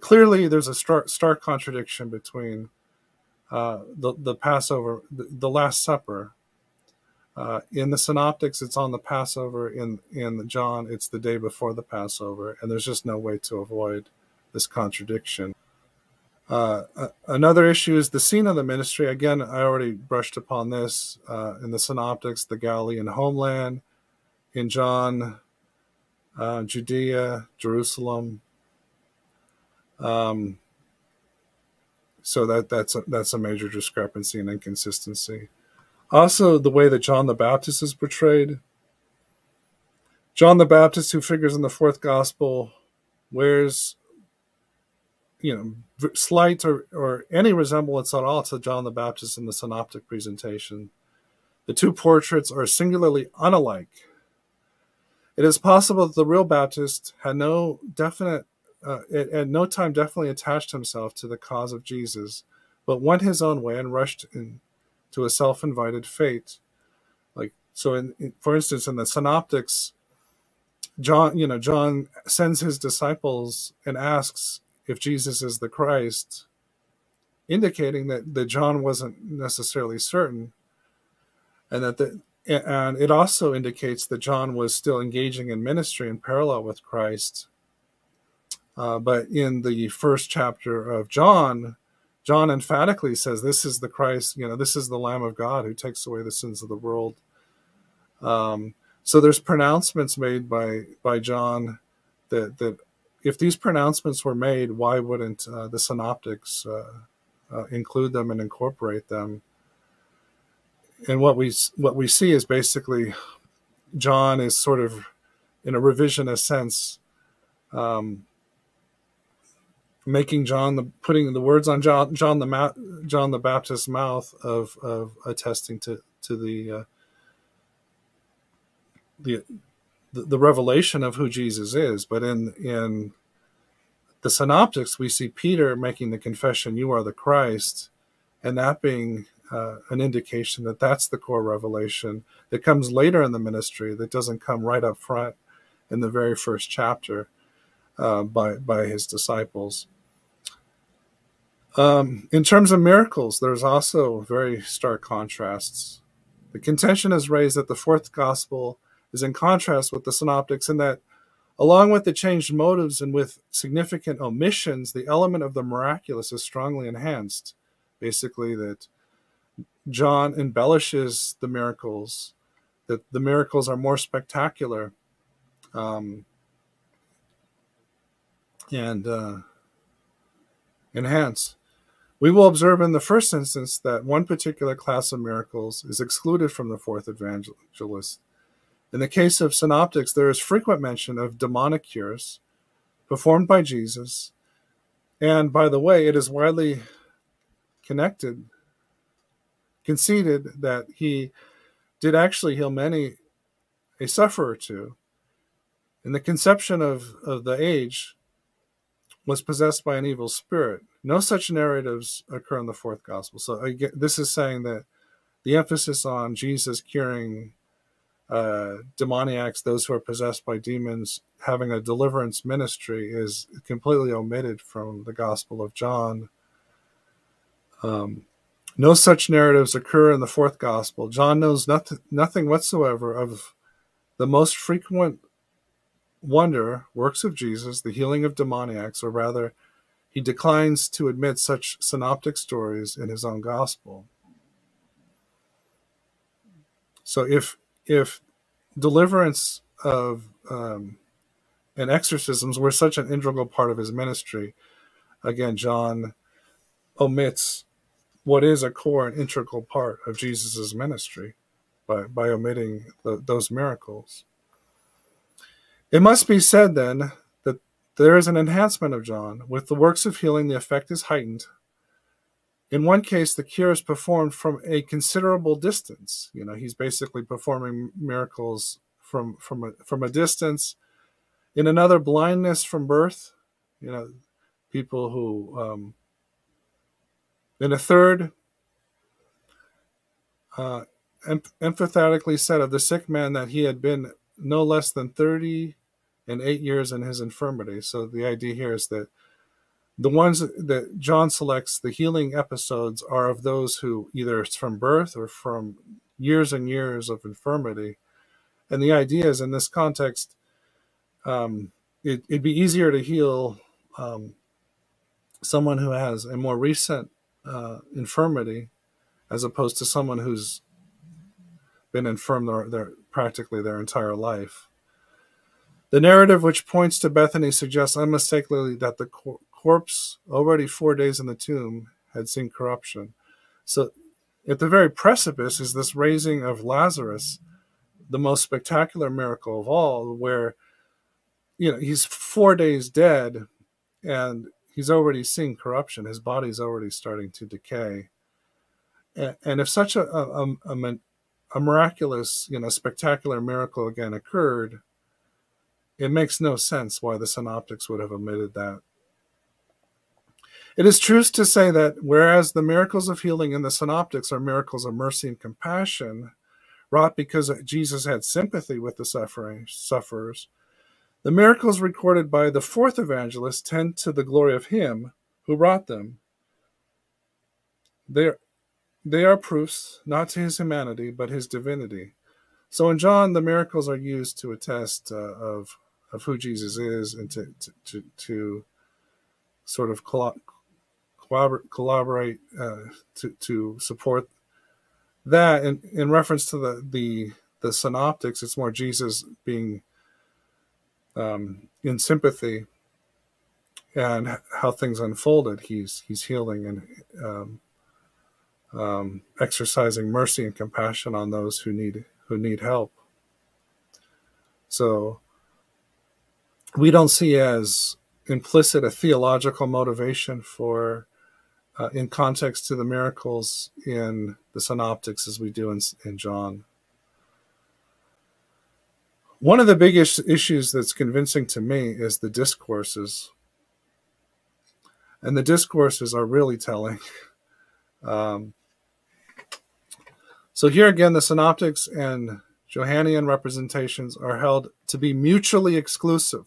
Clearly, there's a stark, stark contradiction between uh, the, the Passover, the, the Last Supper. Uh, in the Synoptics, it's on the Passover. In, in John, it's the day before the Passover. And there's just no way to avoid this contradiction. Uh, another issue is the scene of the ministry. Again, I already brushed upon this. Uh, in the Synoptics, the Galilean homeland. In John, uh, Judea, Jerusalem. Um, so that, that's, a, that's a major discrepancy and inconsistency. Also, the way that John the Baptist is portrayed. John the Baptist, who figures in the fourth gospel, wears, you know, slight or, or any resemblance at all to John the Baptist in the synoptic presentation. The two portraits are singularly unalike. It is possible that the real Baptist had no definite Uh, at no time definitely attached himself to the cause of Jesus, but went his own way and rushed in to a self-invited fate. Like so, in, in, for instance, in the Synoptics, John, you know, John sends his disciples and asks if Jesus is the Christ, indicating that that John wasn't necessarily certain, and that the and it also indicates that John was still engaging in ministry in parallel with Christ. Uh, but in the first chapter of John, John emphatically says, this is the Christ, you know, this is the Lamb of God who takes away the sins of the world. Um, so there's pronouncements made by, by John that, that if these pronouncements were made, why wouldn't uh, the synoptics uh, uh, include them and incorporate them? And what we, what we see is basically John is sort of, in a revisionist sense, um, making John the putting the words on John John the Ma, John the Baptist's mouth of of attesting to to the uh, the the revelation of who Jesus is. But in in the Synoptics, we see Peter making the confession, "You are the Christ," and that being uh, an indication that that's the core revelation that comes later in the ministry, that doesn't come right up front in the very first chapter. Uh, by by his disciples. Um, in terms of miracles, there's also very stark contrasts. The contention is raised that the fourth gospel is in contrast with the synoptics, and that along with the changed motives and with significant omissions, the element of the miraculous is strongly enhanced. Basically, that John embellishes the miracles, that the miracles are more spectacular, um, and uh, enhance. We will observe in the first instance that one particular class of miracles is excluded from the fourth evangelist. In the case of synoptics, there is frequent mention of demonic cures performed by Jesus. And by the way, it is widely connected, conceded that he did actually heal many, a sufferer too. In the conception of, of the age, was possessed by an evil spirit. No such narratives occur in the fourth gospel. So again, this is saying that the emphasis on Jesus curing uh, demoniacs, those who are possessed by demons, having a deliverance ministry is completely omitted from the Gospel of John. Um, no such narratives occur in the fourth Gospel. John knows nothing, nothing whatsoever of the most frequent wonder works of Jesus, the healing of demoniacs, or rather, he declines to admit such synoptic stories in his own Gospel. So if if deliverance of um, and exorcisms were such an integral part of his ministry, again, John omits what is a core and integral part of Jesus's ministry by, by omitting the, those miracles. It must be said, then, that there is an enhancement of John. With the works of healing, the effect is heightened. In one case, the cure is performed from a considerable distance. You know, he's basically performing miracles from, from, a, from a distance. In another, blindness from birth. You know, people who... Um, in a third, uh, em emphatically said of the sick man that he had been no less than thirty and eight years in his infirmity. So the idea here is that the ones that John selects, the healing episodes, are of those who either it's from birth or from years and years of infirmity. And the idea is, in this context, um, it, it'd be easier to heal um, someone who has a more recent uh, infirmity as opposed to someone who's been infirm their, their, practically their entire life. The narrative which points to Bethany suggests unmistakably that the cor corpse, already four days in the tomb, had seen corruption. So at the very precipice is this raising of Lazarus, the most spectacular miracle of all, where, you know, he's four days dead and he's already seen corruption. His body's already starting to decay. And, and if such a, a, a, a a miraculous, you know, spectacular miracle again occurred, it makes no sense why the synoptics would have omitted that. It is true to say that whereas the miracles of healing in the synoptics are miracles of mercy and compassion, wrought because Jesus had sympathy with the sufferers, the miracles recorded by the fourth evangelist tend to the glory of him who wrought them. They are They are proofs, not to his humanity, but his divinity. So in John, the miracles are used to attest uh, of, of who Jesus is and to, to, to, to sort of collaborate, uh, to, to support that. And in reference to the, the, the synoptics, it's more Jesus being um, in sympathy and how things unfolded. He's, he's healing and... Um, Um, exercising mercy and compassion on those who need who need help. So we don't see as implicit a theological motivation for uh, in context to the miracles in the synoptics as we do in, in John. One of the biggest issues that's convincing to me is the discourses. And the discourses are really telling. Um, So here again, the synoptics and Johannine representations are held to be mutually exclusive.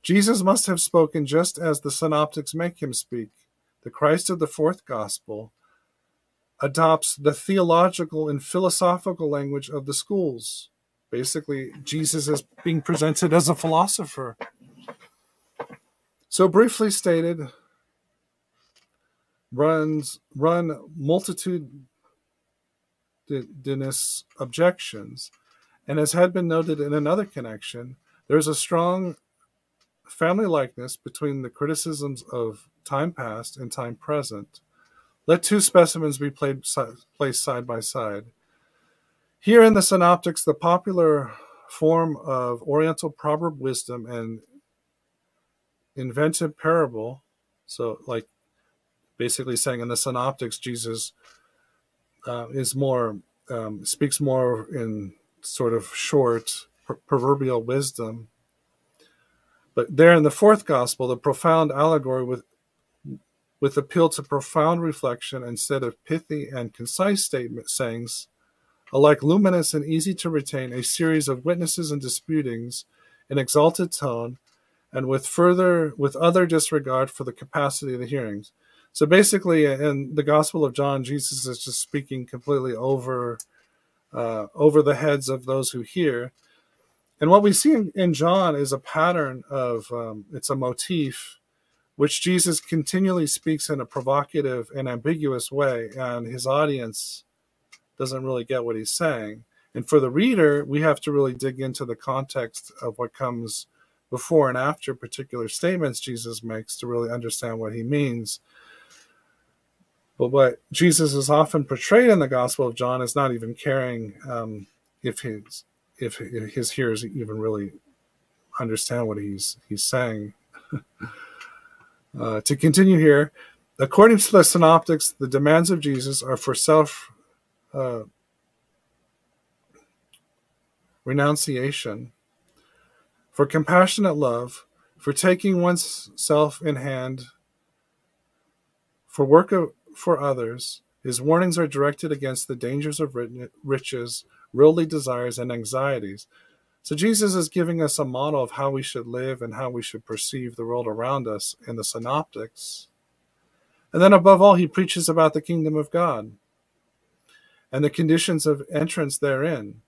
Jesus must have spoken just as the synoptics make him speak. The Christ of the fourth gospel adopts the theological and philosophical language of the schools. Basically, Jesus is being presented as a philosopher. So briefly stated, runs run multitude... Dennis objections, and as had been noted in another connection, there is a strong family likeness between the criticisms of time past and time present. Let two specimens be played, placed side by side. Here in the synoptics, the popular form of Oriental proverb wisdom and inventive parable, so like basically saying in the synoptics, Jesus Uh, is more, um, speaks more in sort of short pr proverbial wisdom. But there in the fourth gospel, the profound allegory with, with appeal to profound reflection instead of pithy and concise statement sayings alike luminous and easy to retain, a series of witnesses and disputings in exalted tone, and with further with other disregard for the capacity of the hearings. So basically, in the Gospel of John, Jesus is just speaking completely over uh, over the heads of those who hear. And what we see in, in John is a pattern of, um, it's a motif, which Jesus continually speaks in a provocative and ambiguous way, and his audience doesn't really get what he's saying. And for the reader, we have to really dig into the context of what comes before and after particular statements Jesus makes to really understand what he means. But what Jesus is often portrayed in the Gospel of John is not even caring um, if his, if his hearers even really understand what he's, he's saying. uh, to continue here, according to the Synoptics, the demands of Jesus are for self uh, renunciation, for compassionate love, for taking one's self in hand, for work of, for others. His warnings are directed against the dangers of riches, worldly desires, and anxieties. So Jesus is giving us a model of how we should live and how we should perceive the world around us in the Synoptics. And then above all, he preaches about the kingdom of God and the conditions of entrance therein.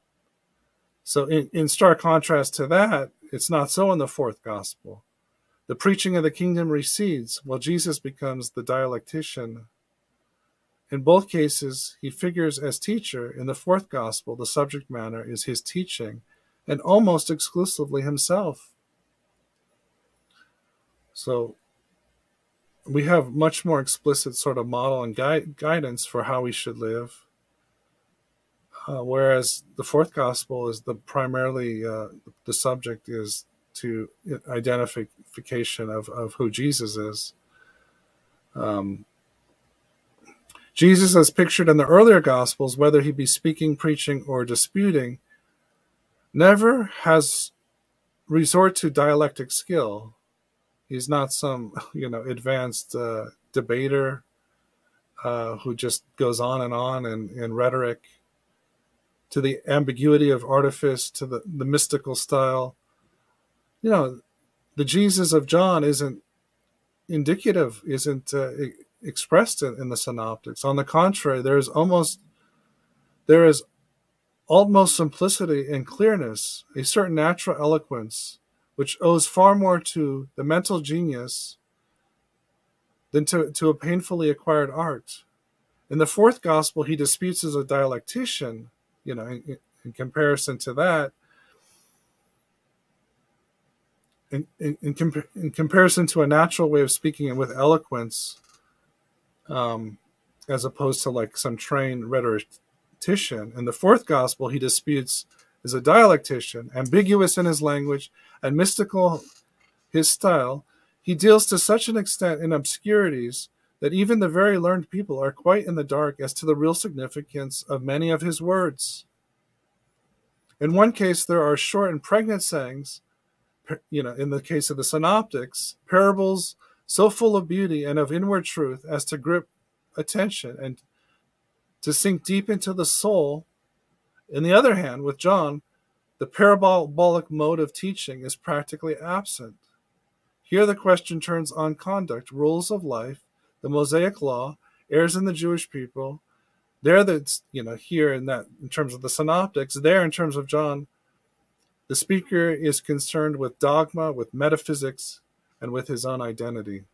So in, in stark contrast to that, it's not so in the fourth gospel. The preaching of the kingdom recedes, while Jesus becomes the dialectician. In both cases, he figures as teacher. In the fourth gospel, the subject matter is his teaching, and almost exclusively himself. So we have much more explicit sort of model and guide, guidance for how we should live. Uh, whereas the fourth gospel is the primarily, uh, the subject is to identification of, of who Jesus is. Um, Jesus as pictured in the earlier gospels, whether he be speaking, preaching, or disputing, never has resort to dialectic skill. He's not some, you know, advanced uh, debater uh, who just goes on and on in, in rhetoric, to the ambiguity of artifice, to the, the mystical style. You know, the Jesus of John isn't indicative, isn't uh, expressed in, in the Synoptics. On the contrary, there is almost, there is almost simplicity and clearness, a certain natural eloquence, which owes far more to the mental genius than to, to a painfully acquired art. In the fourth gospel, he disputes as a dialectician. You know, in, in comparison to that, in in, in, compa in comparison to a natural way of speaking and with eloquence, um, as opposed to like some trained rhetorician. In the fourth gospel, he disputes as a dialectician, ambiguous in his language and mystical his style. He deals to such an extent in obscurities that even the very learned people are quite in the dark as to the real significance of many of his words. In one case, there are short and pregnant sayings, you know, in the case of the Synoptics, parables so full of beauty and of inward truth as to grip attention and to sink deep into the soul. On the other hand, with John, the parabolic mode of teaching is practically absent. Here the question turns on conduct, rules of life, the Mosaic Law, errors in the Jewish people. There, that's, you know, here in that, in terms of the Synoptics, there in terms of John, the speaker is concerned with dogma, with metaphysics, and with his own identity.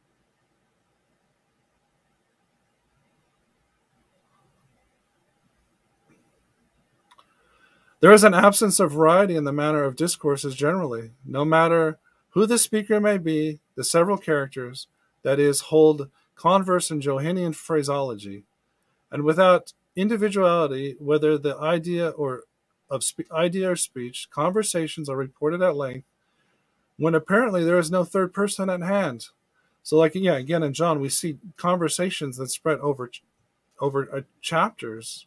There is an absence of variety in the manner of discourses generally. No matter who the speaker may be, the several characters, that is, hold converse in Johannine phraseology, and without individuality, whether the idea or of idea or speech, conversations are reported at length, when apparently there is no third person at hand. So, like yeah, again in John, we see conversations that spread over over uh, chapters,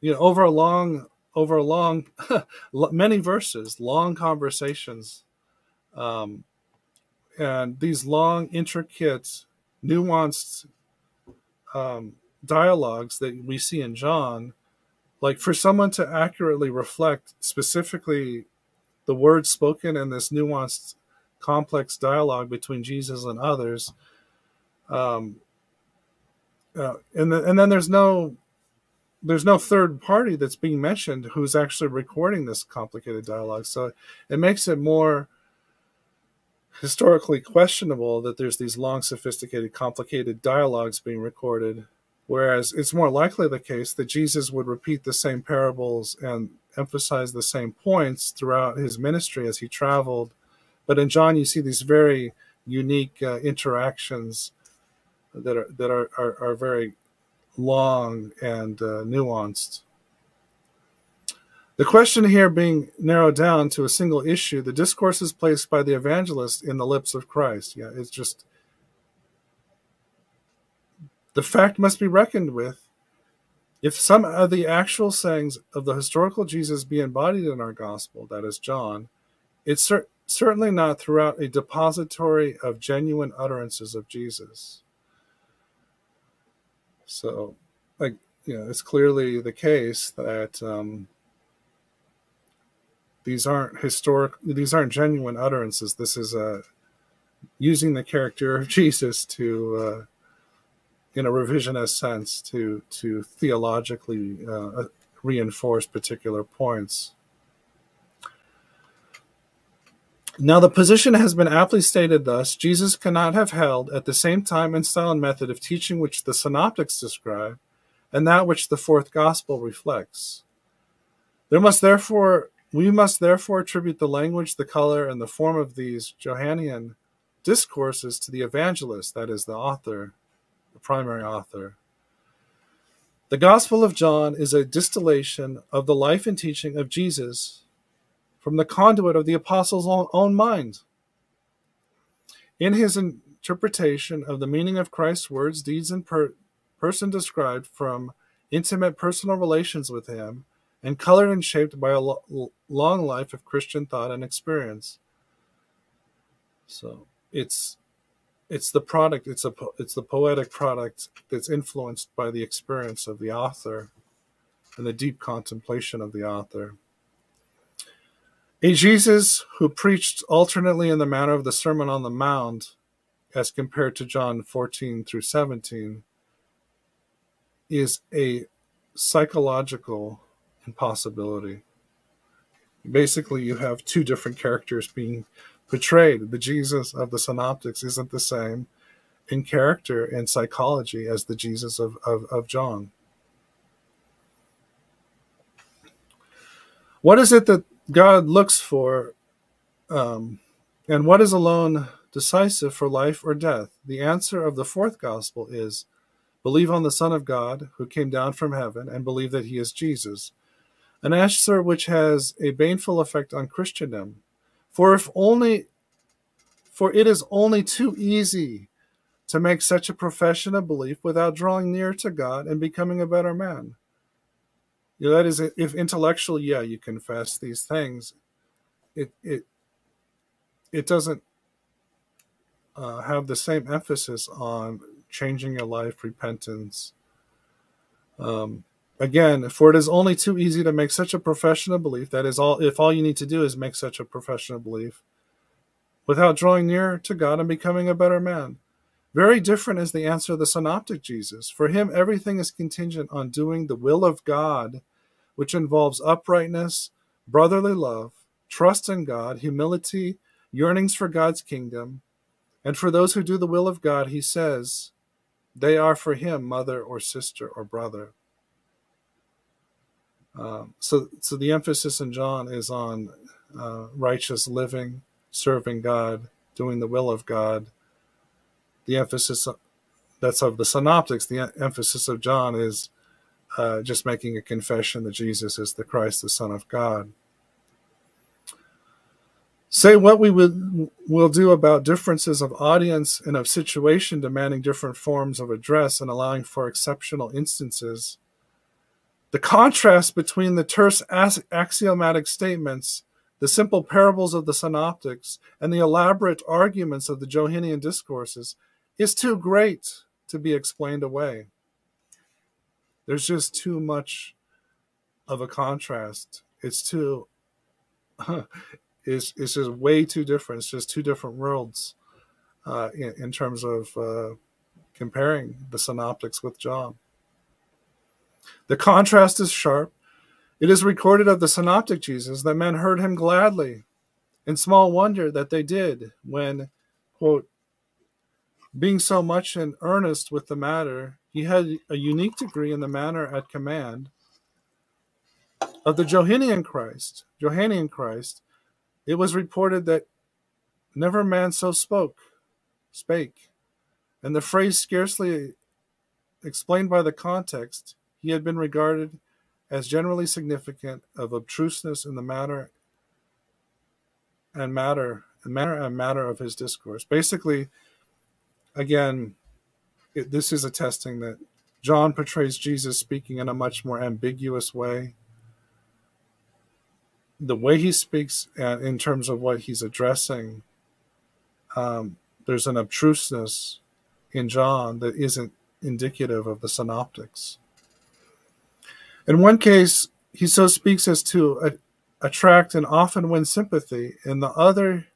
you know, over a long, over a long, many verses, long conversations. Um, And these long, intricate, nuanced um, dialogues that we see in John Like, for someone to accurately reflect specifically the words spoken and this nuanced, complex dialogue between Jesus and others, um, uh, and the, and then there's no there's no third party that's being mentioned who's actually recording this complicated dialogue. So it makes it more historically questionable that there's these long, sophisticated, complicated dialogues being recorded, whereas it's more likely the case that Jesus would repeat the same parables and emphasize the same points throughout his ministry as he traveled. But in John, you see these very unique uh, interactions that are that are, are, are very long and uh, nuanced. The question here being narrowed down to a single issue, the discourse is placed by the evangelist in the lips of Christ. Yeah, it's just, the fact must be reckoned with. If some of the actual sayings of the historical Jesus be embodied in our gospel, that is John, it's cer certainly not throughout a depository of genuine utterances of Jesus. So, like, you know, it's clearly the case that um, these aren't historic; these aren't genuine utterances. This is uh, using the character of Jesus to, uh, in a revisionist sense, to to theologically uh, reinforce particular points. Now, the position has been aptly stated thus: Jesus cannot have held at the same time and style and method of teaching which the synoptics describe and that which the fourth gospel reflects. There must therefore, we must therefore attribute the language, the color, and the form of these Johannine discourses to the evangelist, that is, the author, the primary author. The Gospel of John is a distillation of the life and teaching of Jesus from the conduit of the apostle's own mind. In his interpretation of the meaning of Christ's words, deeds, and per person described from intimate personal relations with him, and colored and shaped by a lo long life of Christian thought and experience. So it's it's the product. It's a po it's the poetic product that's influenced by the experience of the author, and the deep contemplation of the author. A Jesus who preached alternately in the manner of the Sermon on the Mount, as compared to John fourteen through seventeen, is a psychological impossibility. Basically, you have two different characters being portrayed. The Jesus of the Synoptics isn't the same in character and psychology as the Jesus of, of, of John. What is it that God looks for, um, and what is alone decisive for life or death? The answer of the fourth gospel is, believe on the Son of God who came down from heaven and believe that he is Jesus, an answer which has a baneful effect on Christendom. For, if only, for it is only too easy to make such a profession of belief without drawing near to God and becoming a better man. You know, that is, if intellectually, yeah, you confess these things, it it it doesn't uh, have the same emphasis on changing your life, repentance. Um, again, for it is only too easy to make such a profession of belief. That is, all if all you need to do is make such a profession of belief, without drawing near to God and becoming a better man. Very different is the answer of the synoptic Jesus. For him, everything is contingent on doing the will of God, which involves uprightness, brotherly love, trust in God, humility, yearnings for God's kingdom. And for those who do the will of God, he says, they are for him mother or sister or brother. Uh, so, so the emphasis in John is on uh, righteous living, serving God, doing the will of God. The emphasis that's of the synoptics, the emphasis of John is uh, just making a confession that Jesus is the Christ, the Son of God. Say what we would, will do about differences of audience and of situation demanding different forms of address and allowing for exceptional instances. The contrast between the terse axiomatic statements, the simple parables of the synoptics, and the elaborate arguments of the Johannine discourses is too great to be explained away. There's just too much of a contrast. It's too, it's, it's just way too different. It's just two different worlds uh, in, in terms of uh, comparing the synoptics with John. The contrast is sharp. It is recorded of the synoptic Jesus that men heard him gladly, and small wonder that they did when, quote, being so much in earnest with the matter, he had a unique degree in the manner at command of the Johannine Christ. Johannine Christ, it was reported that never man so spoke, spake, and the phrase scarcely explained by the context, he had been regarded as generally significant of obtuseness in the matter and matter, manner and matter of his discourse. Basically, again, it, this is attesting that John portrays Jesus speaking in a much more ambiguous way. The way he speaks and in terms of what he's addressing, um, there's an obtuseness in John that isn't indicative of the synoptics. In one case, he so speaks as to a, attract and often win sympathy. In the other,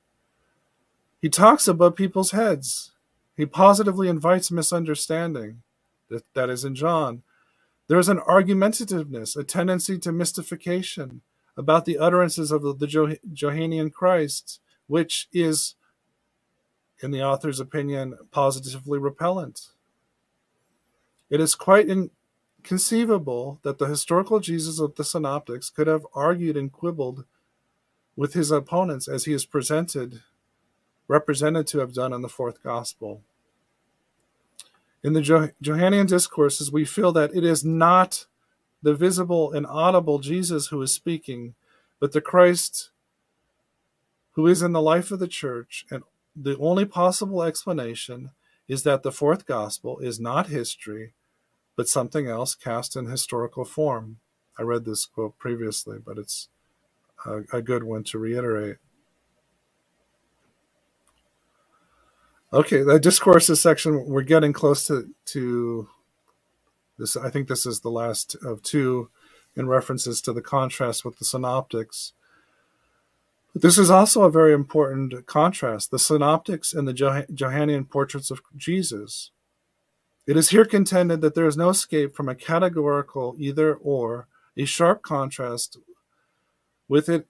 he talks above people's heads. He positively invites misunderstanding. That, that is in John. There is an argumentativeness, a tendency to mystification about the utterances of the, the jo Johannine Christ, which is, in the author's opinion, positively repellent. It is quite in conceivable that the historical Jesus of the synoptics could have argued and quibbled with his opponents as he is presented, represented to have done in the fourth gospel. In the jo Johannine discourses, we feel that it is not the visible and audible Jesus who is speaking, but the Christ who is in the life of the church, and the only possible explanation is that the fourth gospel is not history, but something else cast in historical form. I read this quote previously, but it's a, a good one to reiterate. Okay, the discourses section, we're getting close to, to this. I think this is the last of two in references to the contrast with the synoptics. This is also a very important contrast, the synoptics and the Johannine portraits of Jesus. It is here contended that there is no escape from a categorical either or, a sharp contrast with it,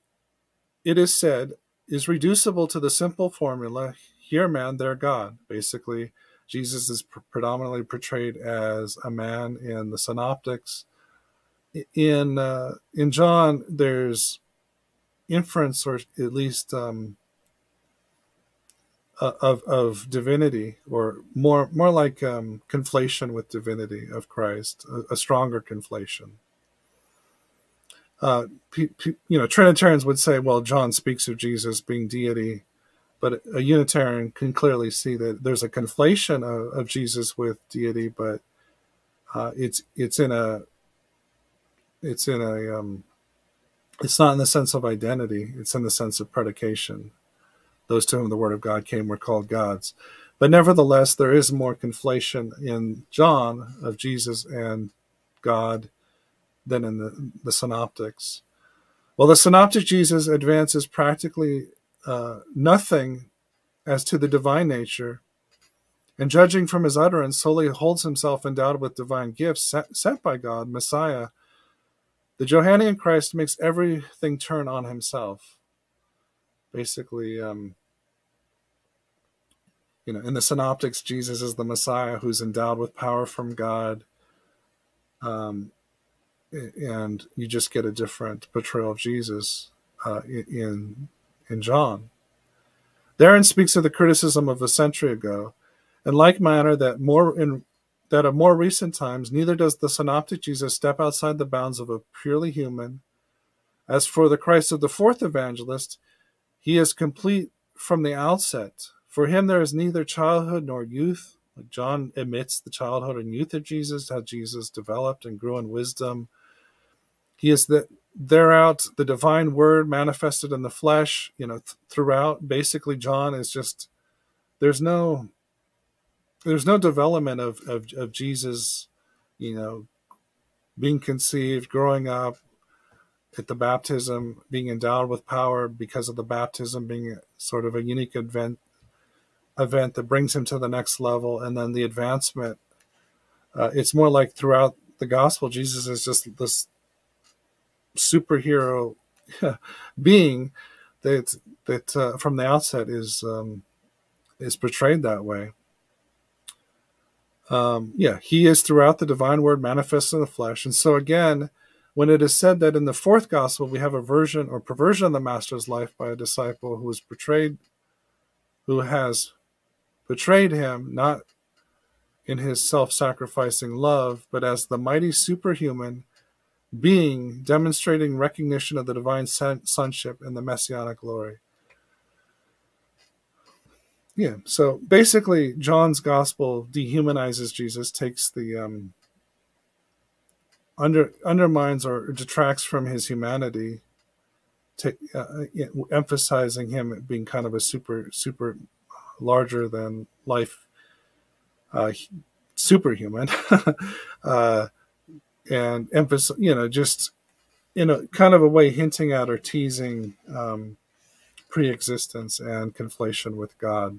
it is said, is reducible to the simple formula, here man, there God. Basically, Jesus is predominantly portrayed as a man in the synoptics. In, uh, in John, there's inference, or at least um, Of, of divinity, or more more like um, conflation with divinity of Christ, a, a stronger conflation. Uh, pe pe you know, Trinitarians would say, well, John speaks of Jesus being deity, but a Unitarian can clearly see that there's a conflation of, of Jesus with deity, but uh, it's it's in a it's in a um, it's not in the sense of identity; it's in the sense of predication. Those to whom the word of God came were called gods. But nevertheless, there is more conflation in John of Jesus and God than in the, the synoptics. Well, the synoptic Jesus advances practically uh, nothing as to the divine nature, and judging from his utterance, solely holds himself endowed with divine gifts sent by God, Messiah. The Johannine Christ makes everything turn on himself. Basically, um, you know, in the synoptics, Jesus is the Messiah who's endowed with power from God. Um, and you just get a different portrayal of Jesus uh, in, in John. Therein speaks of the criticism of a century ago. In like manner that more in that of more recent times, neither does the synoptic Jesus step outside the bounds of a purely human. As for the Christ of the fourth evangelist, he is complete from the outset. For him, there is neither childhood nor youth. Like John admits the childhood and youth of Jesus, how Jesus developed and grew in wisdom. He is the, thereout the divine word manifested in the flesh. You know, th throughout, basically, John is just there's no there's no development of of, of Jesus. You know, being conceived, growing up, at the baptism, being endowed with power because of the baptism being sort of a unique event, event that brings him to the next level, and then the advancement. Uh, it's more like throughout the gospel, Jesus is just this superhero being that that uh, from the outset is um, is portrayed that way. Um, yeah, he is throughout the divine word manifest in the flesh. And so again, when it is said that in the fourth gospel, we have a version or perversion of the master's life by a disciple who is betrayed, who has betrayed him, not in his self-sacrificing love, but as the mighty superhuman being demonstrating recognition of the divine son sonship and the messianic glory. Yeah, so basically John's gospel dehumanizes Jesus, takes the... Um, Under, undermines or detracts from his humanity, to, uh, emphasizing him being kind of a super, super larger than life, uh, superhuman, uh, and emphasize, you know, just in a kind of a way hinting at or teasing um, pre-existence and conflation with God.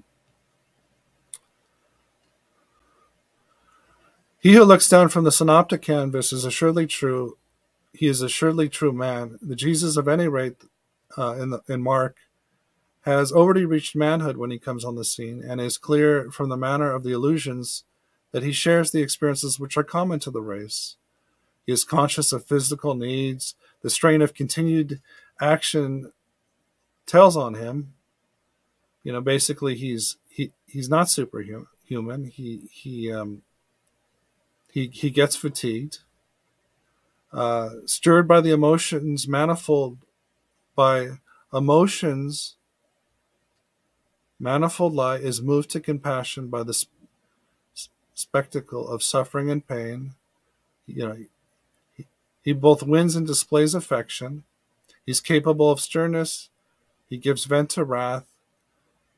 He who looks down from the synoptic canvas is assuredly true. He is assuredly true man. The Jesus of any rate uh, in, the, in Mark has already reached manhood when he comes on the scene, and is clear from the manner of the allusions that he shares the experiences which are common to the race. He is conscious of physical needs. The strain of continued action tells on him. You know, basically he's he he's not superhuman. He he um He, he gets fatigued, uh, stirred by the emotions, manifold by emotions, manifold lie, is moved to compassion by the sp spectacle of suffering and pain. You know, he, he both wins and displays affection. He's capable of sternness. He gives vent to wrath.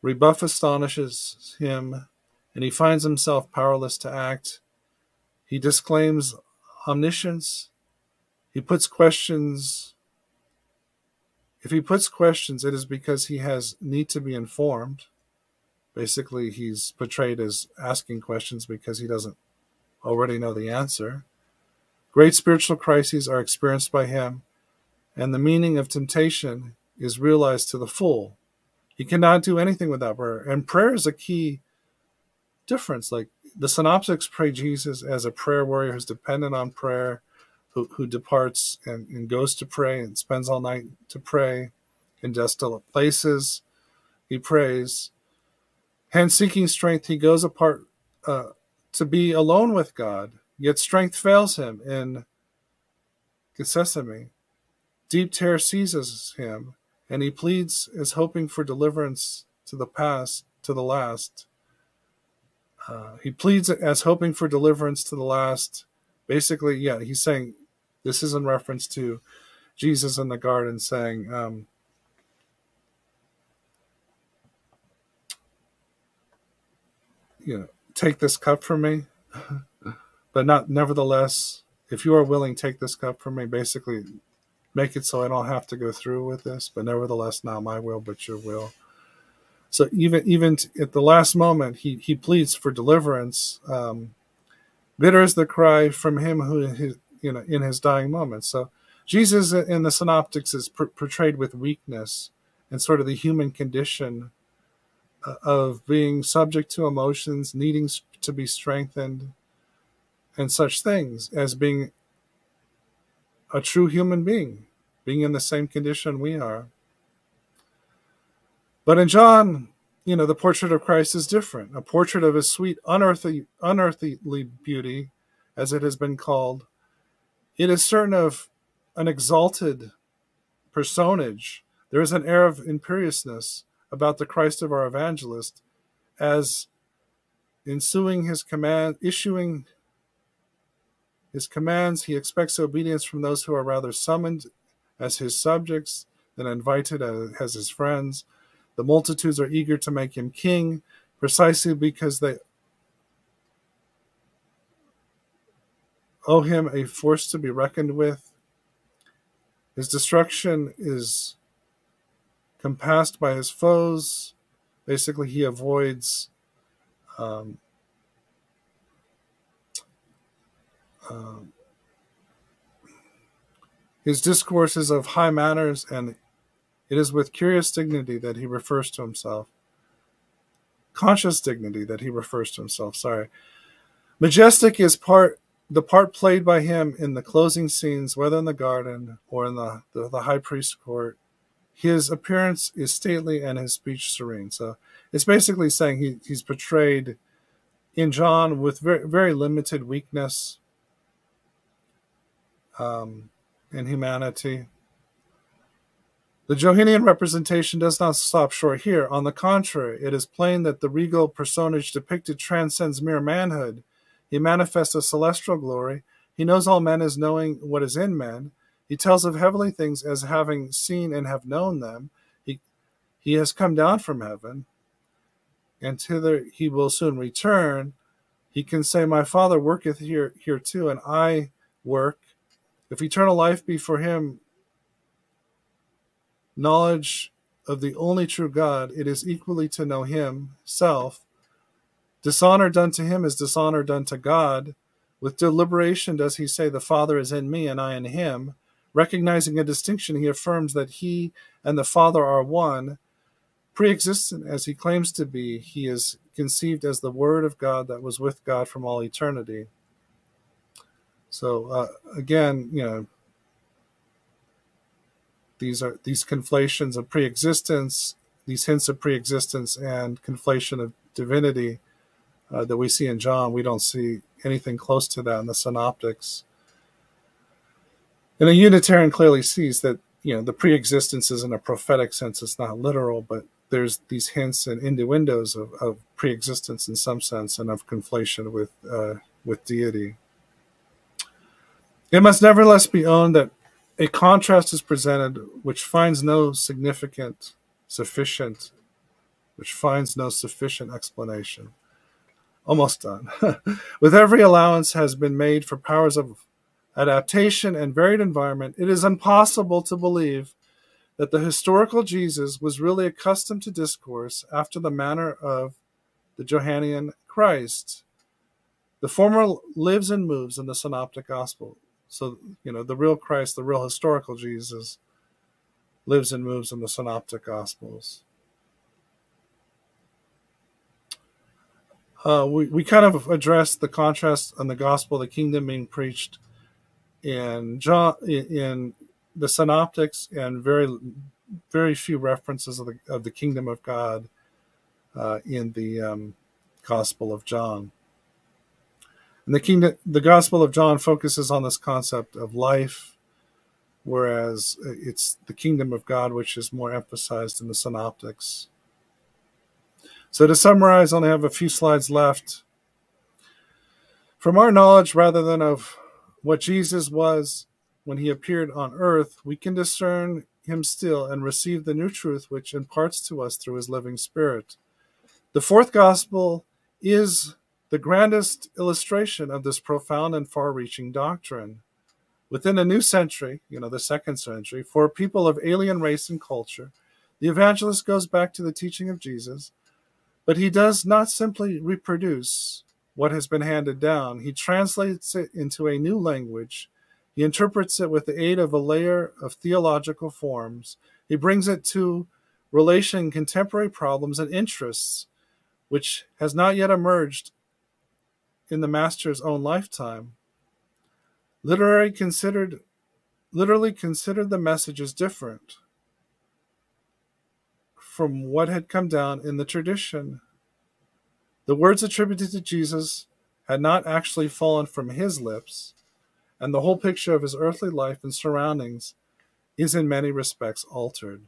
Rebuff astonishes him, and he finds himself powerless to act. He disclaims omniscience. He puts questions. If he puts questions, it is because he has need to be informed. Basically, he's portrayed as asking questions because he doesn't already know the answer. Great spiritual crises are experienced by him, and the meaning of temptation is realized to the full. He cannot do anything without prayer. And prayer is a key difference. Like, the synoptics pray Jesus as a prayer warrior who's dependent on prayer, who, who departs and, and goes to pray and spends all night to pray in desolate places. He prays. Hence, seeking strength, he goes apart uh, to be alone with God, yet strength fails him in Gethsemane. Deep terror seizes him, and he pleads as hoping for deliverance to the past, to the last. Uh, he pleads as hoping for deliverance to the last. Basically, yeah, he's saying, this is in reference to Jesus in the garden saying, um, you know, take this cup from me, but not nevertheless, if you are willing, take this cup from me. Basically, make it so I don't have to go through with this, but nevertheless, not my will, but your will. So even even at the last moment, he, he pleads for deliverance. Um, bitter is the cry from him who, his, you know, in his dying moment. So Jesus in the synoptics is per portrayed with weakness and sort of the human condition uh, of being subject to emotions, needing to be strengthened, and such things, as being a true human being, being in the same condition we are. But in John, you know, the portrait of Christ is different. A portrait of his sweet, unearthly, unearthly beauty, as it has been called. It is certain of an exalted personage. There is an air of imperiousness about the Christ of our evangelist, as ensuing his command, issuing his commands, he expects obedience from those who are rather summoned as his subjects than invited as his friends. The multitudes are eager to make him king, precisely because they owe him a force to be reckoned with. His destruction is compassed by his foes. Basically, he avoids um, uh, his discourses of high manners, and it is with curious dignity that he refers to himself. Conscious dignity that he refers to himself, sorry. Majestic is part the part played by him in the closing scenes, whether in the garden or in the, the, the high priest's court. His appearance is stately and his speech serene. So it's basically saying he, he's portrayed in John with very, very limited weakness um, in humanity. The Johannine representation does not stop short here. On the contrary, it is plain that the regal personage depicted transcends mere manhood. He manifests a celestial glory. He knows all men as knowing what is in men. He tells of heavenly things as having seen and have known them. He, he has come down from heaven, and thither he will soon return. He can say, "My Father worketh here, here too, and I work." If eternal life be for him knowledge of the only true God, it is equally to know himself. Dishonor done to him is dishonor done to God. With deliberation does he say, "The Father is in me and I in him." Recognizing a distinction, he affirms that he and the Father are one. Pre-existent as he claims to be, he is conceived as the Word of God that was with God from all eternity. So uh, again, you know, These are these conflations of pre-existence, these hints of pre-existence and conflation of divinity uh, that we see in John. We don't see anything close to that in the Synoptics. And a Unitarian clearly sees that, you know, the pre-existence is in a prophetic sense. It's not literal, but there's these hints and innuendos of, of pre-existence in some sense and of conflation with, uh, with deity. It must nevertheless be owned that a contrast is presented which finds no significant, sufficient, which finds no sufficient explanation. Almost done. With every allowance has been made for powers of adaptation and varied environment, it is impossible to believe that the historical Jesus was really accustomed to discourse after the manner of the Johannine Christ. The former lives and moves in the Synoptic Gospel. So, you know, the real Christ, the real historical Jesus, lives and moves in the Synoptic Gospels. Uh, we, we kind of addressed the contrast in the gospel, the kingdom being preached in John, in the Synoptics, and very, very few references of the, of the kingdom of God uh, in the um, Gospel of John. And the kingdom, the Gospel of John focuses on this concept of life, whereas it's the kingdom of God which is more emphasized in the Synoptics. So to summarize, I only have a few slides left. From our knowledge, rather than of what Jesus was when he appeared on earth, we can discern him still and receive the new truth which imparts to us through his living spirit. The fourth gospel is the grandest illustration of this profound and far-reaching doctrine. Within a new century, you know, the second century, for people of alien race and culture, the evangelist goes back to the teaching of Jesus, but he does not simply reproduce what has been handed down. He translates it into a new language. He interprets it with the aid of a layer of theological forms. He brings it to relation contemporary problems and interests, which has not yet emerged in the master's own lifetime. Literally considered, literally considered the message as different from what had come down in the tradition. The words attributed to Jesus had not actually fallen from his lips, and the whole picture of his earthly life and surroundings is in many respects altered.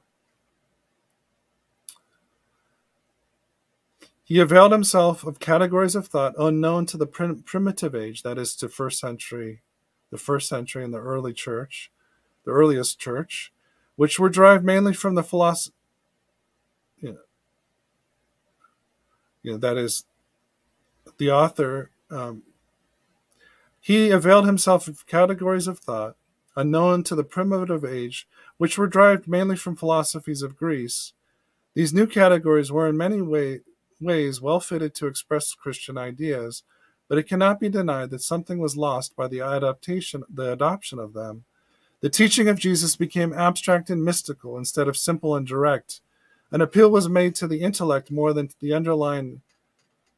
He availed himself of categories of thought unknown to the prim primitive age, that is, to first century, the first century and the early church, the earliest church, which were derived mainly from the philosophy, you know, you know, that is, the author. Um, he availed himself of categories of thought unknown to the primitive age, which were derived mainly from philosophies of Greece. These new categories were in many way, ways well fitted to express Christian ideas, but it cannot be denied that something was lost by the adaptation, the adoption of them. The teaching of Jesus became abstract and mystical instead of simple and direct. An appeal was made to the intellect more than to the underlying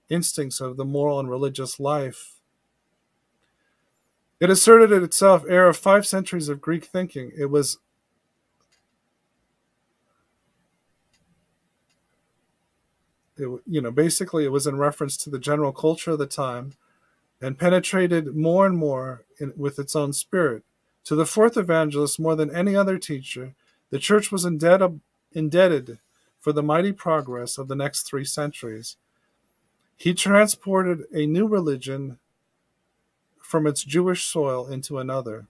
instincts of the moral and religious life. It asserted in itself heir of five centuries of Greek thinking. It was It, you know, basically it was in reference to the general culture of the time and penetrated more and more in, with its own spirit. To the fourth evangelist, more than any other teacher, the church was indebted, indebted for the mighty progress of the next three centuries. He transported a new religion from its Jewish soil into another.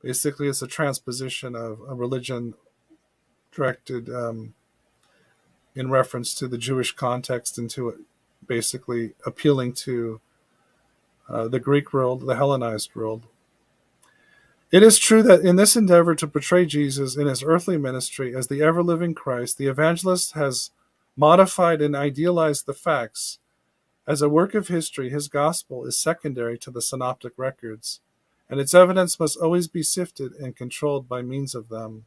Basically, it's a transposition of a religion directed um, in reference to the Jewish context and to basically appealing to uh, the Greek world, the Hellenized world. It is true that in this endeavor to portray Jesus in his earthly ministry as the ever-living Christ, the evangelist has modified and idealized the facts. As a work of history, his gospel is secondary to the synoptic records, and its evidence must always be sifted and controlled by means of them.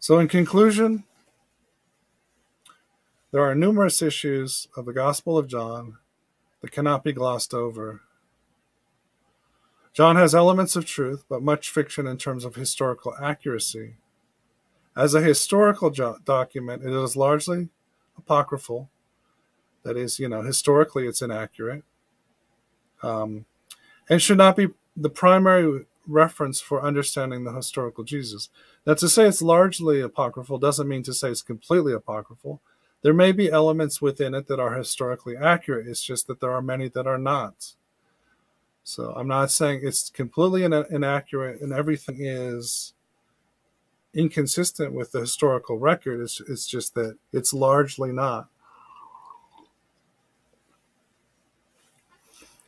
So in conclusion, there are numerous issues of the Gospel of John that cannot be glossed over. John has elements of truth, but much fiction in terms of historical accuracy. As a historical document, it is largely apocryphal. That is, you know, historically it's inaccurate. Um, and should not be the primary reference for understanding the historical Jesus. Now, to say it's largely apocryphal doesn't mean to say it's completely apocryphal. There may be elements within it that are historically accurate. It's just that there are many that are not. So I'm not saying it's completely in inaccurate and everything is inconsistent with the historical record. It's, it's just that it's largely not.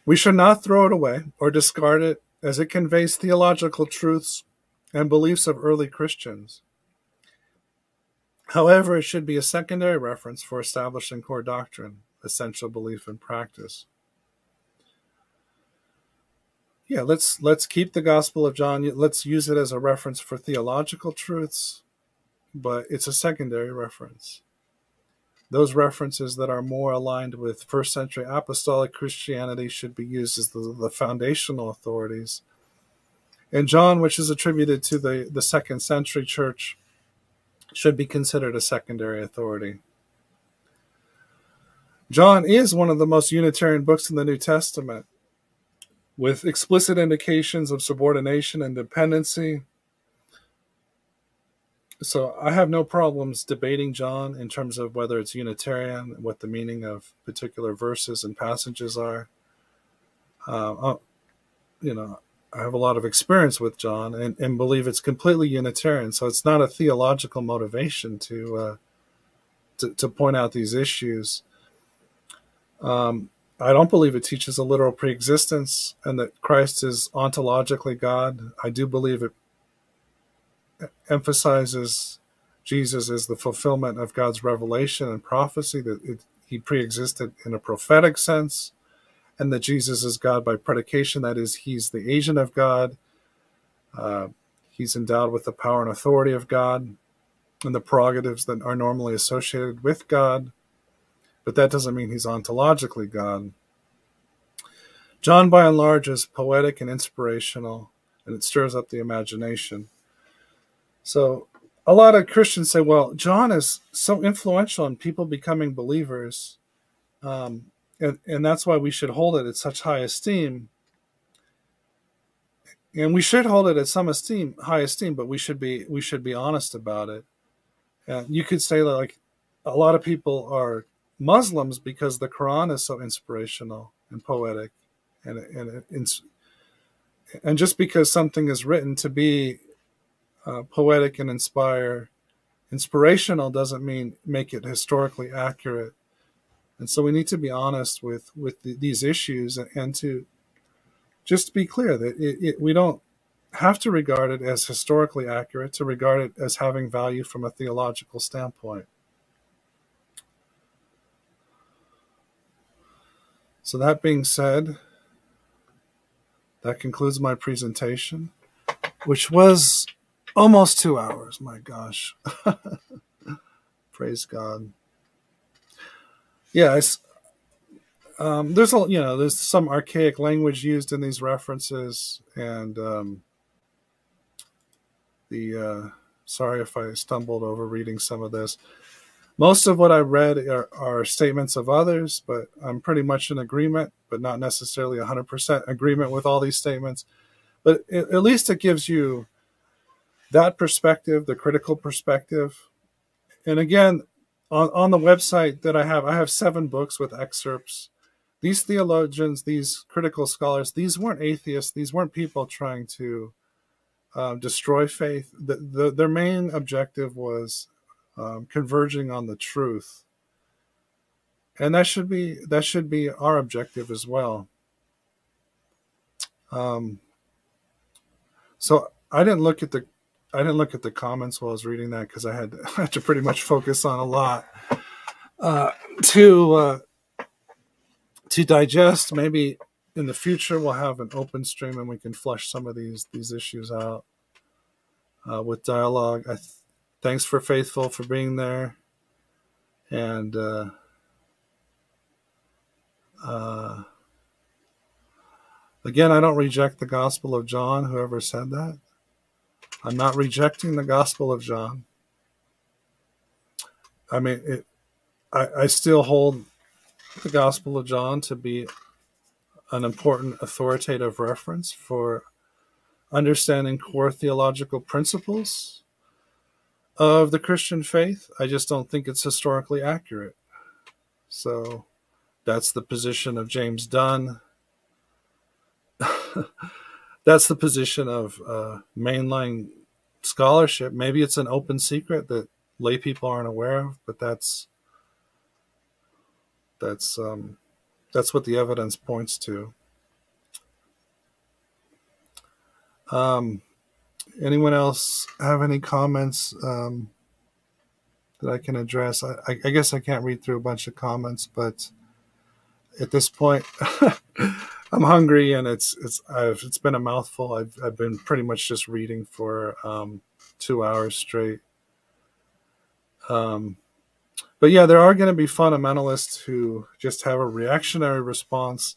We should not throw it away or discard it, as it conveys theological truths and beliefs of early Christians. However, it should be a secondary reference for establishing core doctrine, essential belief and practice. Yeah, let's let's keep the Gospel of John. Let's use it as a reference for theological truths, but it's a secondary reference. Those references that are more aligned with first century apostolic Christianity should be used as the, the foundational authorities. And John, which is attributed to the, the second century church, should be considered a secondary authority. John is one of the most Unitarian books in the New Testament, with explicit indications of subordination and dependency. So I have no problems debating John in terms of whether it's Unitarian, what the meaning of particular verses and passages are. Uh, you know, I have a lot of experience with John and, and believe it's completely Unitarian. So it's not a theological motivation to uh, to, to point out these issues. Um, I don't believe it teaches a literal preexistence and that Christ is ontologically God. I do believe it emphasizes Jesus as the fulfillment of God's revelation and prophecy, that it, he preexisted in a prophetic sense, and that Jesus is God by predication. That is, he's the agent of God. Uh, he's endowed with the power and authority of God and the prerogatives that are normally associated with God. But that doesn't mean he's ontologically God. John, by and large, is poetic and inspirational, and it stirs up the imagination. So a lot of Christians say, well, John is so influential in people becoming believers, um, and, and that's why we should hold it at such high esteem. And we should hold it at some esteem, high esteem, but we should be we should be honest about it. And you could say that, like, a lot of people are Muslims because the Quran is so inspirational and poetic, and and and, and just because something is written to be Uh, poetic and inspire, inspirational doesn't mean make it historically accurate. And so we need to be honest with, with the, these issues, and to just be clear that it, it, we don't have to regard it as historically accurate to regard it as having value from a theological standpoint. So that being said, that concludes my presentation, which was almost two hours. My gosh. Praise God. Yeah, it's, um, there's a, you know, there's some archaic language used in these references, and um, the uh, sorry if I stumbled over reading some of this. Most of what I read are, are statements of others, but I'm pretty much in agreement, but not necessarily one hundred percent agreement with all these statements. But it, at least it gives you that perspective, the critical perspective. And again, on, on the website that I have, I have seven books with excerpts. These theologians, these critical scholars, these weren't atheists. These weren't people trying to uh, destroy faith. The, the, their main objective was Um, converging on the truth, and that should be that should be our objective as well. Um, so I didn't look at the I didn't look at the comments while I was reading that, because I had to, I had to pretty much focus on a lot uh, to uh, to digest. Maybe in the future we'll have an open stream and we can flesh some of these these issues out uh, with dialogue. I. Th Thanks for faithful for being there, and uh, uh, again, I don't reject the Gospel of John. Whoever said that, I'm not rejecting the Gospel of John. I mean, it, I, I still hold the Gospel of John to be an important authoritative reference for understanding core theological principles of the Christian faith. I just don't think it's historically accurate. So that's the position of James Dunn. That's the position of uh, mainline scholarship. Maybe it's an open secret that lay people aren't aware of, but that's that's um, that's what the evidence points to. Um. Anyone else have any comments um, that I can address? I, I guess I can't read through a bunch of comments, but at this point, I'm hungry, and it's it's I've, it's been a mouthful. I've I've been pretty much just reading for um, two hours straight. Um, but yeah, there are going to be fundamentalists who just have a reactionary response.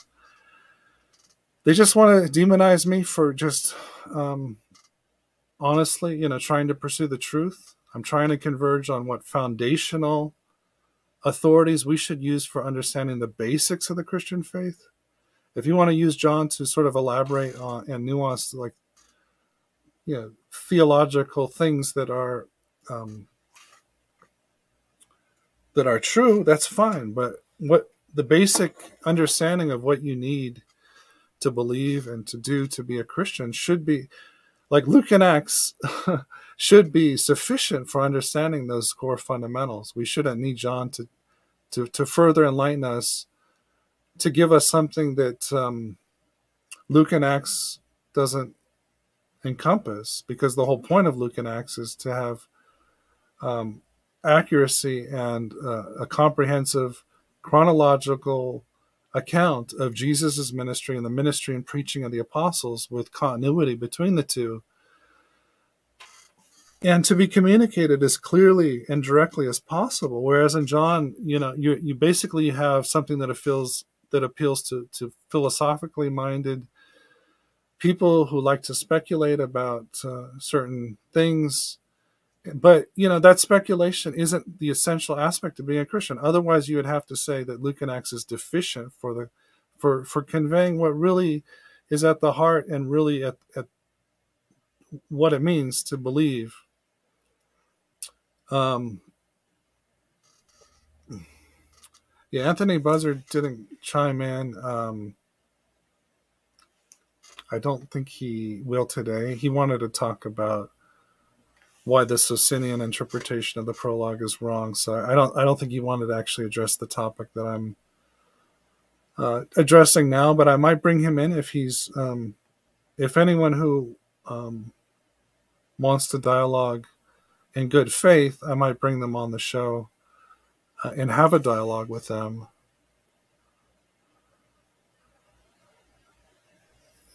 They just want to demonize me for just. Um, Honestly, you know, trying to pursue the truth. I'm trying to converge on what foundational authorities we should use for understanding the basics of the Christian faith. If you want to use John to sort of elaborate on and nuance, like, you know, theological things that are um, that are true, that's fine. But what the basic understanding of what you need to believe and to do to be a Christian should be, like Luke and Acts, should be sufficient for understanding those core fundamentals. We shouldn't need John to, to, to further enlighten us, to give us something that um, Luke and Acts doesn't encompass, because the whole point of Luke and Acts is to have um, accuracy and uh, a comprehensive chronological account of Jesus's ministry and the ministry and preaching of the apostles, with continuity between the two, and to be communicated as clearly and directly as possible. Whereas in John, you know, you you basically have something that appeals that appeals to to philosophically minded people who like to speculate about uh, certain things. But, you know, that speculation isn't the essential aspect of being a Christian. Otherwise, you would have to say that Luke and Acts is deficient for the for for conveying what really is at the heart and really at, at what it means to believe. Um, yeah, Anthony Buzzard didn't chime in. Um, I don't think he will today. He wanted to talk about why the Socinian interpretation of the prologue is wrong. So I don't, I don't think you wanted to actually address the topic that I'm uh, addressing now, but I might bring him in if he's, um, if anyone who um, wants to dialogue in good faith, I might bring them on the show uh, and have a dialogue with them.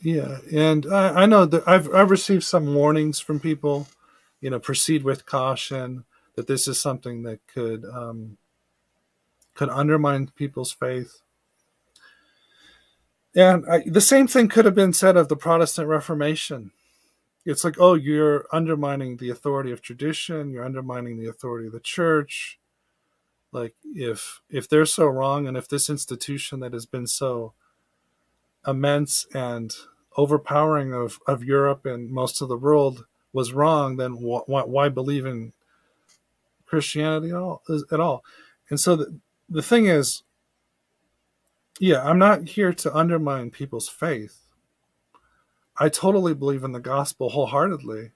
Yeah, and I, I know that I've, I've received some warnings from people, you know, proceed with caution, that this is something that could um, could undermine people's faith. And I, the same thing could have been said of the Protestant Reformation. It's like, oh, you're undermining the authority of tradition, you're undermining the authority of the church. Like, if if they're so wrong, and if this institution that has been so immense and overpowering of, of Europe and most of the world was wrong, then wh wh why believe in Christianity at all? At all? And so the, the thing is, yeah, I'm not here to undermine people's faith. I totally believe in the gospel wholeheartedly,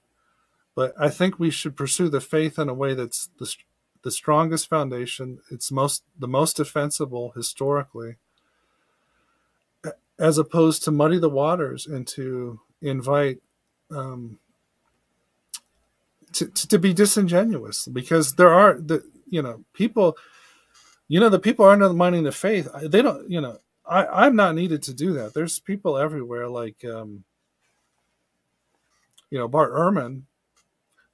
but I think we should pursue the faith in a way that's the, the strongest foundation, it's most the most defensible historically, as opposed to muddy the waters and to invite um, to, to, to be disingenuous, because there are the, you know, people, you know, the people are undermining the faith. They don't, you know, I, I'm not needed to do that. There's people everywhere like, um, you know, Bart Ehrman,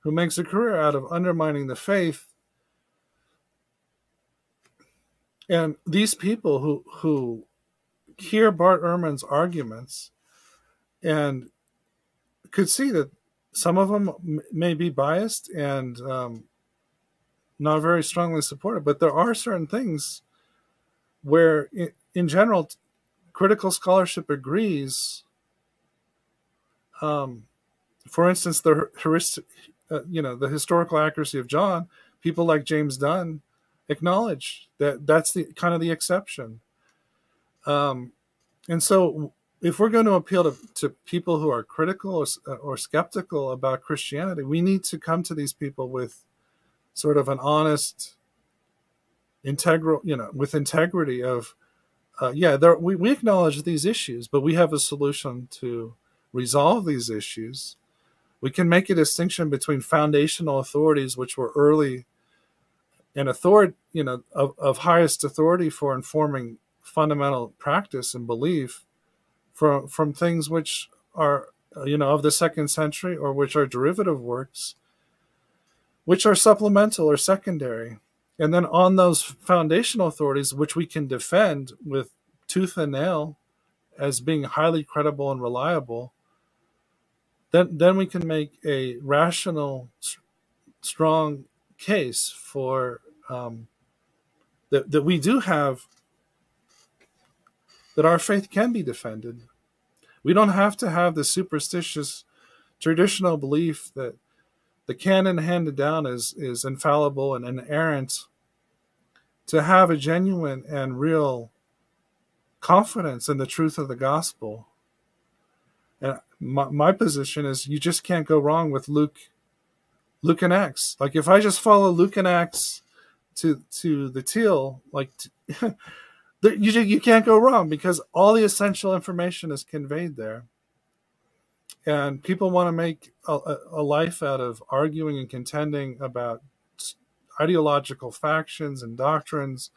who makes a career out of undermining the faith. And these people who, who, hear Bart Ehrman's arguments and could see that some of them may be biased and um, not very strongly supported, but there are certain things where in, in general critical scholarship agrees. Um, for instance, the heuristic, uh, you know, the historical accuracy of John, people like James Dunn acknowledge that that's the kind of the exception. Um, and so if we're going to appeal to, to people who are critical or, or skeptical about Christianity, we need to come to these people with sort of an honest, integral, you know, with integrity of, uh, yeah, there, we, we acknowledge these issues, but we have a solution to resolve these issues. We can make a distinction between foundational authorities, which were early and authority, you know, of, of highest authority for informing fundamental practice and belief, from from things which are, you know, of the second century, or which are derivative works, which are supplemental or secondary. And then on those foundational authorities, which we can defend with tooth and nail as being highly credible and reliable, then then we can make a rational, strong case for um, that, that we do have, that our faith can be defended. We don't have to have the superstitious traditional belief that the canon handed down is, is infallible and inerrant to have a genuine and real confidence in the truth of the gospel. And my, my position is you just can't go wrong with Luke, Luke and Acts. Like if I just follow Luke and Acts to, to the teal, like to, You, you can't go wrong, because all the essential information is conveyed there. And people want to make a, a life out of arguing and contending about ideological factions and doctrines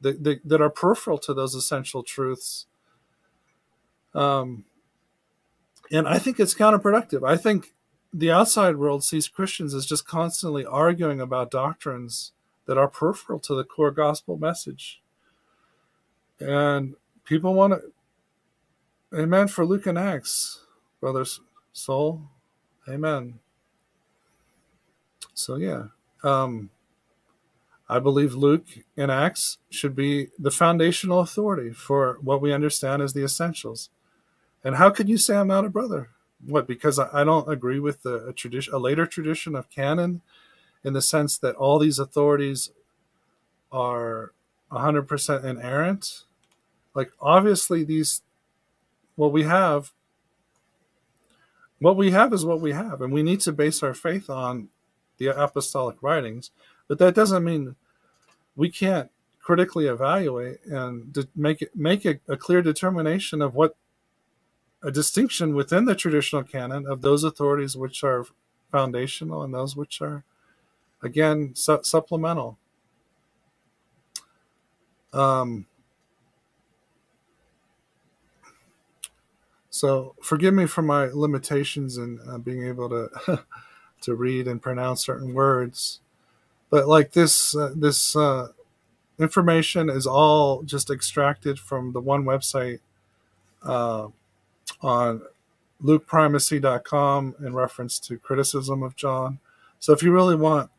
that, that, that are peripheral to those essential truths. Um, and I think it's counterproductive. I think the outside world sees Christians as just constantly arguing about doctrines that are peripheral to the core gospel message. And people want to, amen for Luke and Acts, brothers, soul, amen. So yeah, um, I believe Luke and Acts should be the foundational authority for what we understand as the essentials. And how could you say I'm not a brother? What, because I, I don't agree with the, a, tradition, a later tradition of canon in the sense that all these authorities are one hundred percent inerrant? Like obviously these, what we have, what we have is what we have, and we need to base our faith on the apostolic writings, but that doesn't mean we can't critically evaluate and make it, make a, a clear determination of what a distinction within the traditional canon of those authorities which are foundational and those which are, again, su supplemental. Um, so forgive me for my limitations in uh, being able to to read and pronounce certain words, but like this uh, this uh, information is all just extracted from the one website uh, on Luke Primacy dot com in reference to criticism of John. So if you really want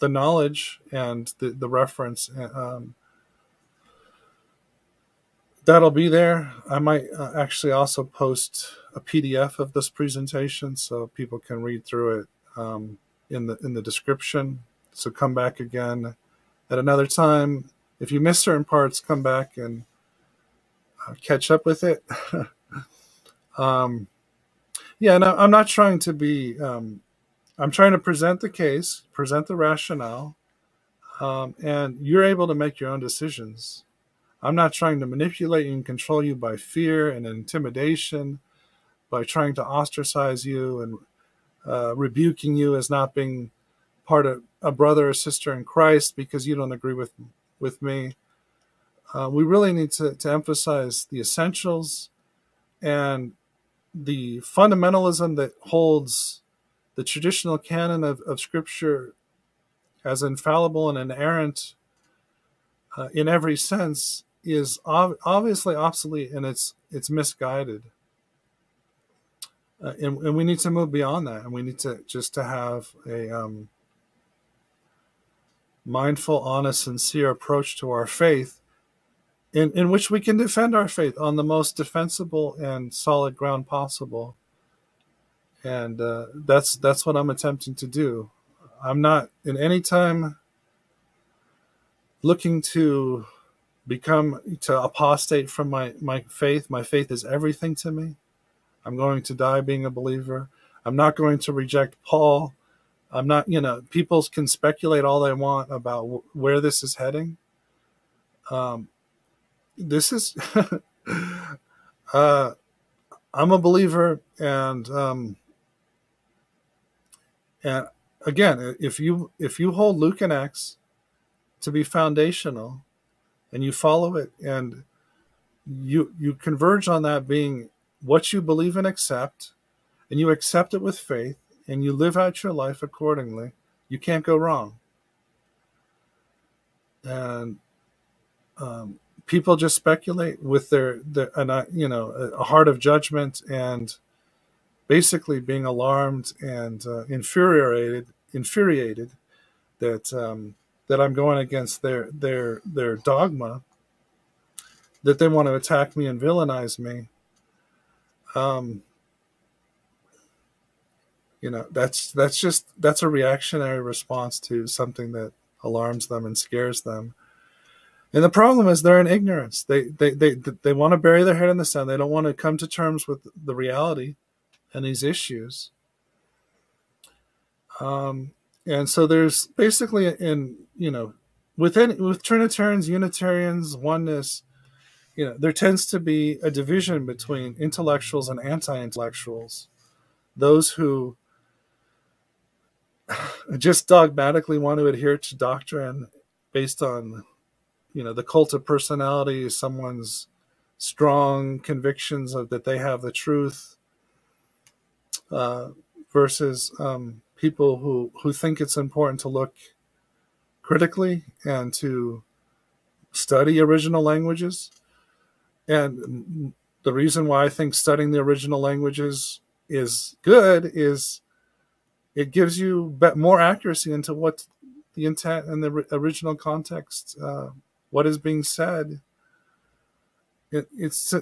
the knowledge and the, the reference, um, that'll be there. I might uh, actually also post a P D F of this presentation so people can read through it um, in the in the description. So come back again at another time. If you miss certain parts, come back and uh, catch up with it. um, yeah, and I'm not trying to be... Um, I'm trying to present the case, present the rationale, um, and you're able to make your own decisions. I'm not trying to manipulate and control you by fear and intimidation, by trying to ostracize you and uh, rebuking you as not being part of a brother or sister in Christ because you don't agree with, with me. Uh, we really need to, to emphasize the essentials and the fundamentalism that holds the traditional canon of, of Scripture as infallible and inerrant uh, in every sense is ob obviously obsolete, and it's, it's misguided. Uh, and, and we need to move beyond that, and we need to just to have a um, mindful, honest, sincere approach to our faith in, in which we can defend our faith on the most defensible and solid ground possible. And uh, that's that's what I'm attempting to do. I'm not in any time looking to become, to apostate from my, my faith. My faith is everything to me. I'm going to die being a believer. I'm not going to reject Paul. I'm not, you know, people can speculate all they want about w where this is heading. Um, this is, uh, I'm a believer, and... Um, And again, if you if you hold Luke and Acts to be foundational, and you follow it, and you you converge on that being what you believe and accept, and you accept it with faith, and you live out your life accordingly, you can't go wrong. And um, people just speculate with their their and you know a heart of judgment and. Basically being alarmed and uh, infuriated, infuriated that um, that I'm going against their their their dogma. That they want to attack me and villainize me. Um, you know, that's that's just that's a reactionary response to something that alarms them and scares them. And the problem is they're in ignorance. They they they they want to bury their head in the sand. They don't want to come to terms with the reality. And these issues, um, and so there's basically in you know within with Trinitarians, Unitarians, oneness, you know there tends to be a division between intellectuals and anti-intellectuals, those who just dogmatically want to adhere to doctrine based on you know the cult of personality, someone's strong convictions of that they have the truth. Uh, versus um, people who, who think it's important to look critically and to study original languages. And the reason why I think studying the original languages is good is it gives you more accuracy into what the intent and the original context, uh, what is being said. It, it's...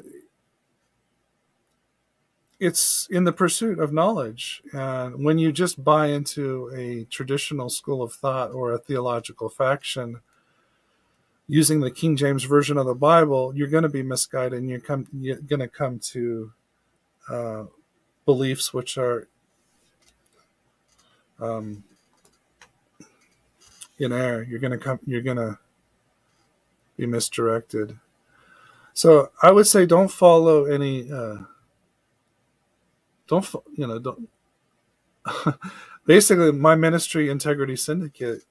It's in the pursuit of knowledge. And when you just buy into a traditional school of thought or a theological faction using the King James Version of the Bible, you're going to be misguided and you're, come, you're going to come to uh, beliefs which are um, in error. You're going to come, you're going to be misdirected. So I would say don't follow any, uh, don't, you know, don't, basically my ministry, Integrity Syndicate,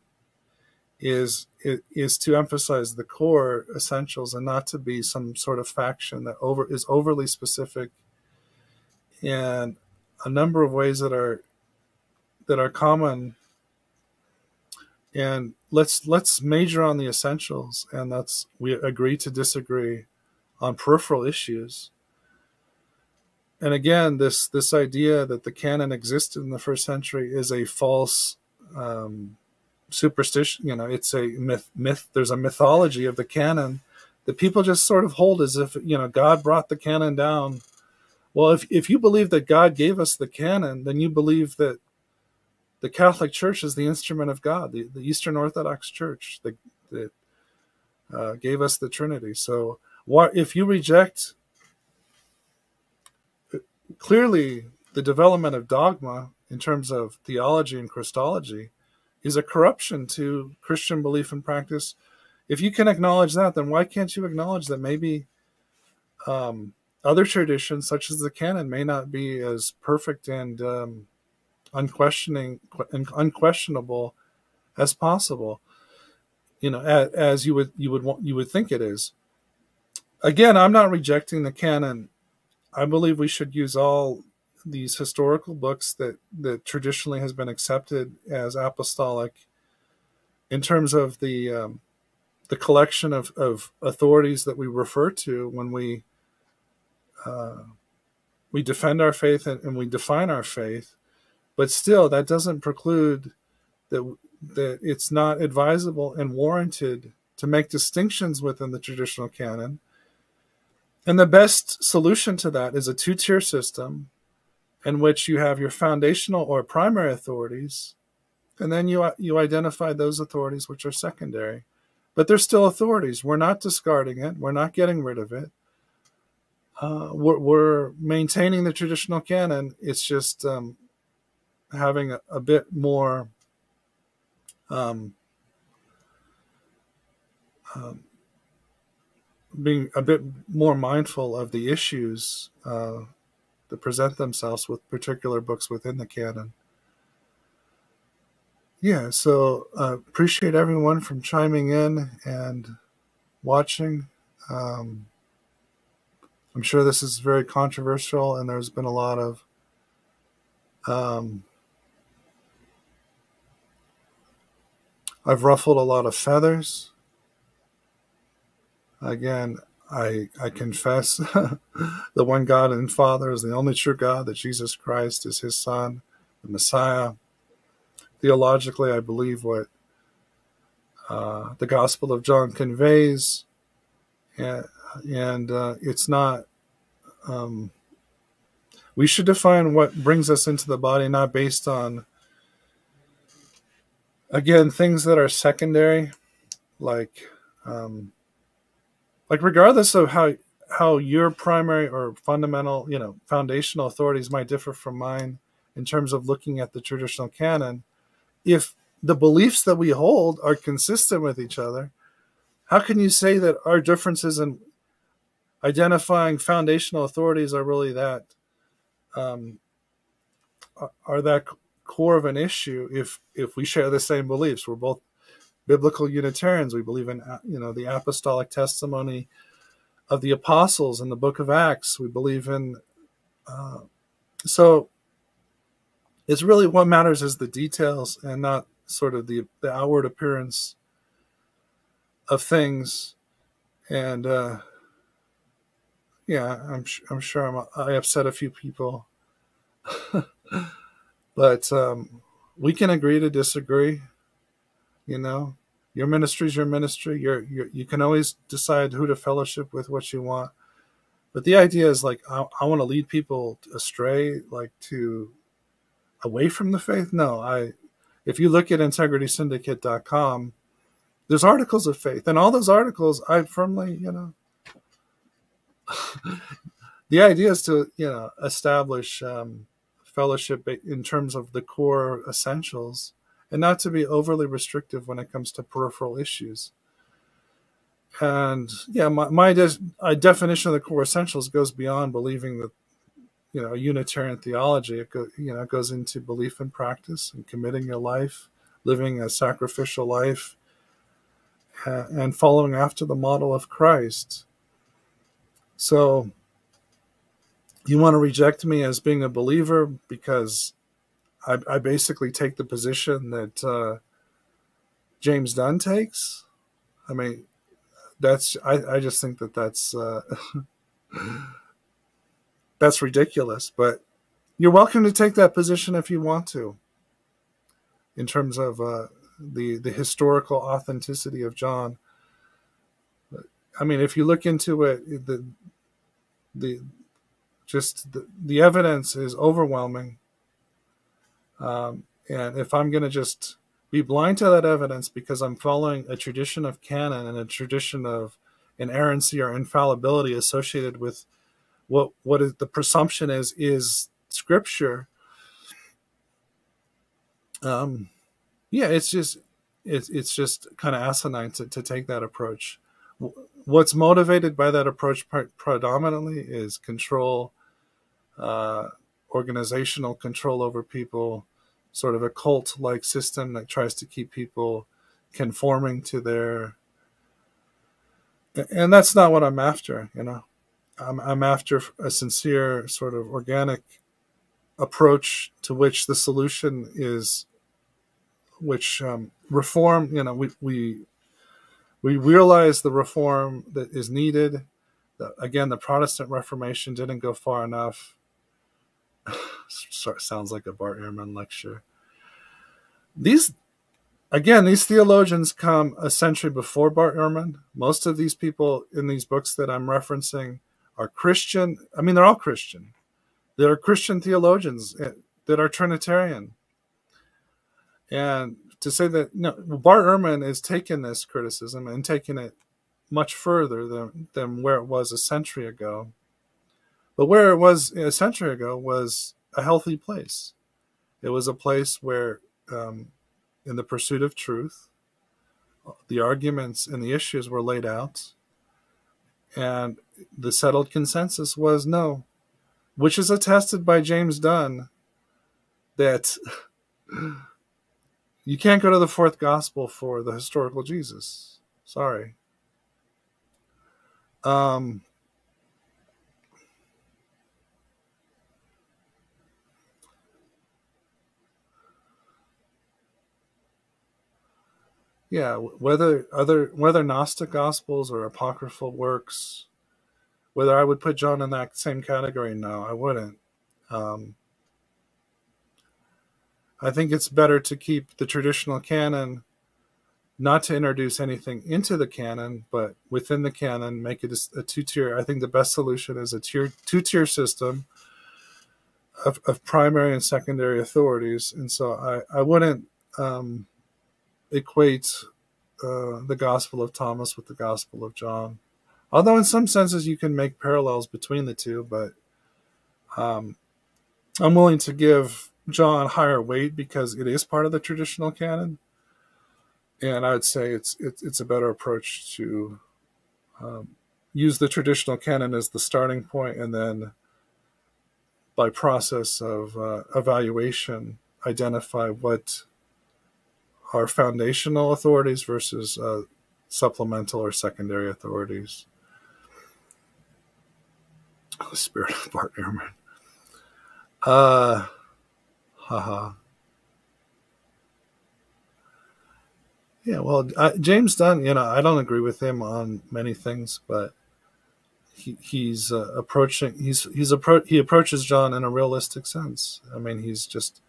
is, it is to emphasize the core essentials and not to be some sort of faction that over is overly specific in a number of ways that are, that are common. And let's, let's major on the essentials. And that's, we agree to disagree on peripheral issues. And again, this, this idea that the canon existed in the first century is a false, um, superstition. You know, it's a myth, myth. There's a mythology of the canon that people just sort of hold as if, you know, God brought the canon down. Well, if, if you believe that God gave us the canon, then you believe that the Catholic Church is the instrument of God, the, the Eastern Orthodox Church that, that uh, gave us the Trinity. So what, if you reject clearly the development of dogma in terms of theology and Christology is a corruption to Christian belief and practice. If you can acknowledge that, then why can't you acknowledge that maybe um, other traditions such as the canon may not be as perfect and um, unquestioning and unquestionable as possible, you know, as, as you would, you would want, you would think it is. Again, I'm not rejecting the canon. I believe we should use all these historical books that, that traditionally has been accepted as apostolic in terms of the, um, the collection of, of authorities that we refer to when we, uh, we defend our faith and, and we define our faith, but still that doesn't preclude that, that it's not advisable and warranted to make distinctions within the traditional canon. And the best solution to that is a two-tier system in which you have your foundational or primary authorities, and then you, you identify those authorities which are secondary. But they're still authorities. We're not discarding it. We're not getting rid of it. Uh, we're, we're maintaining the traditional canon. It's just um, having a, a bit more um, um, being a bit more mindful of the issues uh, that present themselves with particular books within the canon. Yeah, so uh, appreciate everyone from chiming in and watching. Um, I'm sure this is very controversial, and there's been a lot of um, I've ruffled a lot of feathers. Again, I, I confess the one God and Father is the only true God, that Jesus Christ is his Son, the Messiah. Theologically, I believe what uh, the Gospel of John conveys, and, and uh, it's not, um, we should define what brings us into the body, not based on, again, things that are secondary, like, um, Like regardless of how how your primary or fundamental, you know, foundational authorities might differ from mine in terms of looking at the traditional canon, if the beliefs that we hold are consistent with each other, how can you say that our differences in identifying foundational authorities are really that um, are that core of an issue if if we share the same beliefs? We're both Biblical Unitarians. We believe in, you know, the apostolic testimony of the apostles in the book of Acts. We believe in, uh, so it's really what matters is the details and not sort of the, the outward appearance of things. And uh, yeah, I'm, I'm sure I'm, I upset a few people, but um, we can agree to disagree. You know, your ministry is your ministry. You're, you're, you can always decide who to fellowship with, what you want. But the idea is like, I, I want to lead people astray, like to away from the faith. No, I, if you look at integrity syndicate dot com, there's articles of faith. And all those articles, I firmly, you know, the idea is to, you know, establish um, fellowship in terms of the core essentials. and not to be overly restrictive when it comes to peripheral issues. And yeah, my, my de- definition of the core essentials goes beyond believing that, you know, Unitarian theology. It go, you know, it goes into belief and practice and committing your life, living a sacrificial life, uh, and following after the model of Christ. So you want to reject me as being a believer because I, I basically take the position that uh, James Dunn takes? I mean, that's I, I just think that that's uh, that's ridiculous. But you're welcome to take that position if you want to, in terms of uh, the the historical authenticity of John. I mean, if you look into it, the the just the, the evidence is overwhelming. Um, and if I'm going to just be blind to that evidence because I'm following a tradition of canon and a tradition of inerrancy or infallibility associated with what what is the presumption is is Scripture. Um, yeah, it's just it's it's just kind of asinine to to take that approach. What's motivated by that approach predominantly is control, uh, organizational control over people, sort of a cult-like system that tries to keep people conforming to their... And that's not what I'm after, you know. I'm, I'm after a sincere sort of organic approach to which the solution is, which um, reform, you know, we... we We realize the reform that is needed. The, again, the Protestant Reformation didn't go far enough. Sounds like a Bart Ehrman lecture. These, again, these theologians come a century before Bart Ehrman. Most of these people in these books that I'm referencing are Christian. I mean, they're all Christian. They're Christian theologians that are Trinitarian. And to say that, no, Bart Ehrman is taking this criticism and taking it much further than, than where it was a century ago. But where it was a century ago was a healthy place. It was a place where, um, in the pursuit of truth, the arguments and the issues were laid out, and the settled consensus was no, which is attested by James Dunn that... You can't go to the fourth gospel for the historical Jesus. Sorry. Um, yeah, whether other whether Gnostic gospels or apocryphal works, whether I would put John in that same category, no, I wouldn't. Um, I think it's better to keep the traditional canon, not to introduce anything into the canon, but within the canon, make it a two-tier. I think the best solution is a tier, two-tier system of, of primary and secondary authorities. And so I, I wouldn't um, equate uh, the Gospel of Thomas with the Gospel of John. Although in some senses you can make parallels between the two, but um, I'm willing to give John higher weight because it is part of the traditional canon, and I would say it's it's, it's a better approach to um, use the traditional canon as the starting point, and then by process of uh, evaluation identify what are foundational authorities versus uh, supplemental or secondary authorities. The spirit of Bart Ehrman. Uh Haha. Uh-huh. Yeah, well, I, James Dunn, you know, I don't agree with him on many things, but he he's uh, approaching he's he's appro he approaches John in a realistic sense. I mean, he's just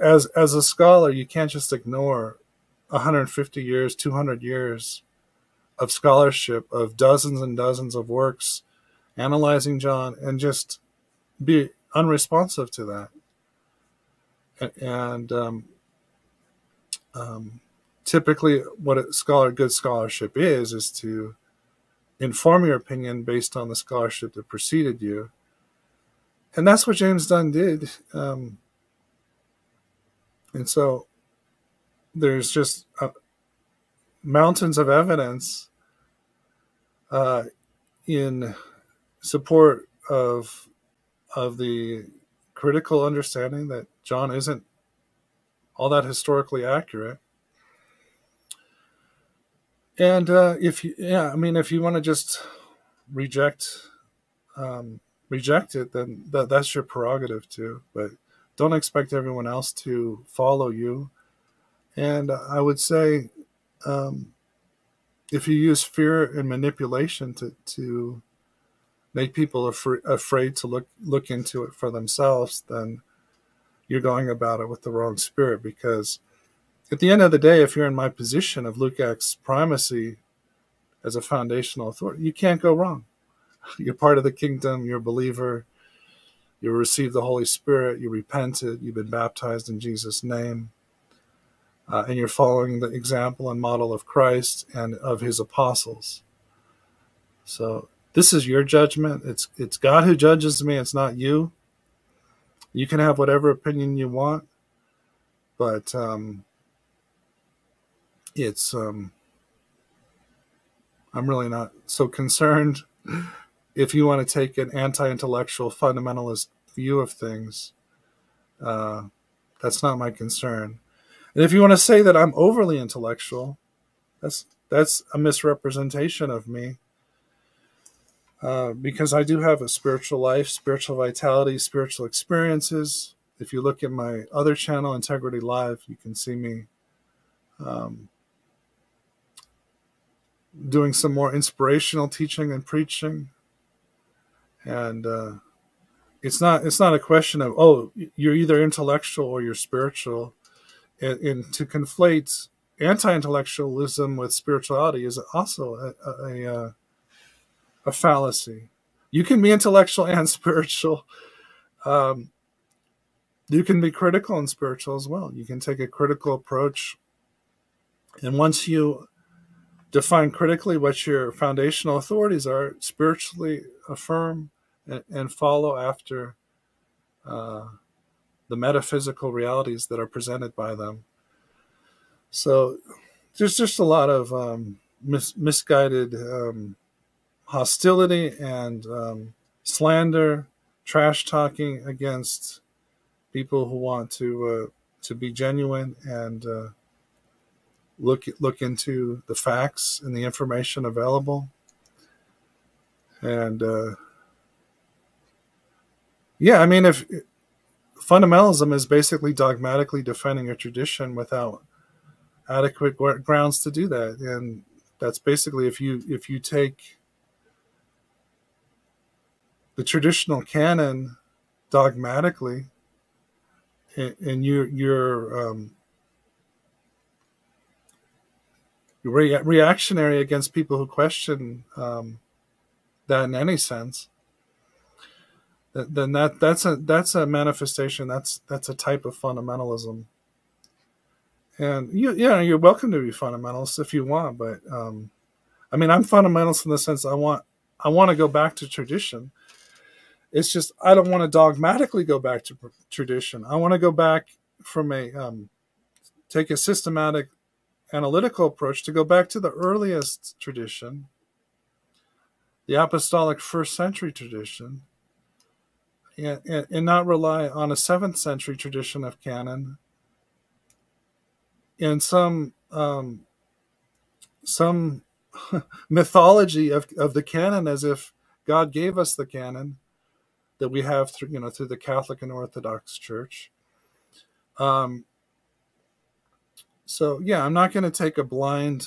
as as a scholar, you can't just ignore one hundred fifty years, two hundred years of scholarship of dozens and dozens of works analyzing John and just be unresponsive to that. And um, um, typically what a scholar, good scholarship is, is to inform your opinion based on the scholarship that preceded you. And that's what James Dunn did. Um, And so there's just uh, mountains of evidence uh, in support of of the critical understanding that John isn't all that historically accurate. And uh, if you, yeah, I mean, if you want to just reject um, reject it, then th that's your prerogative too. But don't expect everyone else to follow you. And I would say, um, if you use fear and manipulation to to make people af- afraid to look look into it for themselves, then you're going about it with the wrong spirit, because at the end of the day, if you're in my position of Lukács' primacy as a foundational authority, you can't go wrong. You're part of the kingdom. You're a believer. You received the Holy Spirit. You repented. You've been baptized in Jesus' name. Uh, and you're following the example and model of Christ and of his apostles. So this is your judgment. It's, it's God who judges me. It's not you. You can have whatever opinion you want, but... Um, It's, um, I'm really not so concerned if you want to take an anti-intellectual fundamentalist view of things. Uh, that's not my concern. And if you want to say that I'm overly intellectual, that's, that's a misrepresentation of me. Uh, because I do have a spiritual life, spiritual vitality, spiritual experiences. If you look at my other channel, Integrity Live, you can see me, um, doing some more inspirational teaching and preaching. And uh, it's not it's not a question of, oh, you're either intellectual or you're spiritual. And, and to conflate anti-intellectualism with spirituality is also a, a, a, a fallacy. You can be intellectual and spiritual. Um, you can be critical and spiritual as well. You can take a critical approach. And once you define critically what your foundational authorities are, spiritually affirm and, and follow after uh, the metaphysical realities that are presented by them. So there's just a lot of um, mis misguided um, hostility and um, slander, trash talking against people who want to, uh, to be genuine and uh, Look, look into the facts and the information available. And, uh, yeah, I mean, if fundamentalism is basically dogmatically defending a tradition without adequate grounds to do that. And that's basically, if you, if you take the traditional canon dogmatically and, and you're, you're, um, Re reactionary against people who question um, that in any sense, th then that that's a that's a manifestation. That's that's a type of fundamentalism. And you yeah, you're welcome to be fundamentalist if you want, but um, I mean, I'm fundamentalist in the sense I want I want to go back to tradition. It's just I don't want to dogmatically go back to tradition. I want to go back from a um, take a systematic, analytical approach to go back to the earliest tradition, the apostolic first century tradition, and, and, and not rely on a seventh century tradition of canon and some um, some mythology of, of the canon as if God gave us the canon that we have through, you know, through the Catholic and Orthodox Church. Um, So, yeah, I'm not going to take a blind,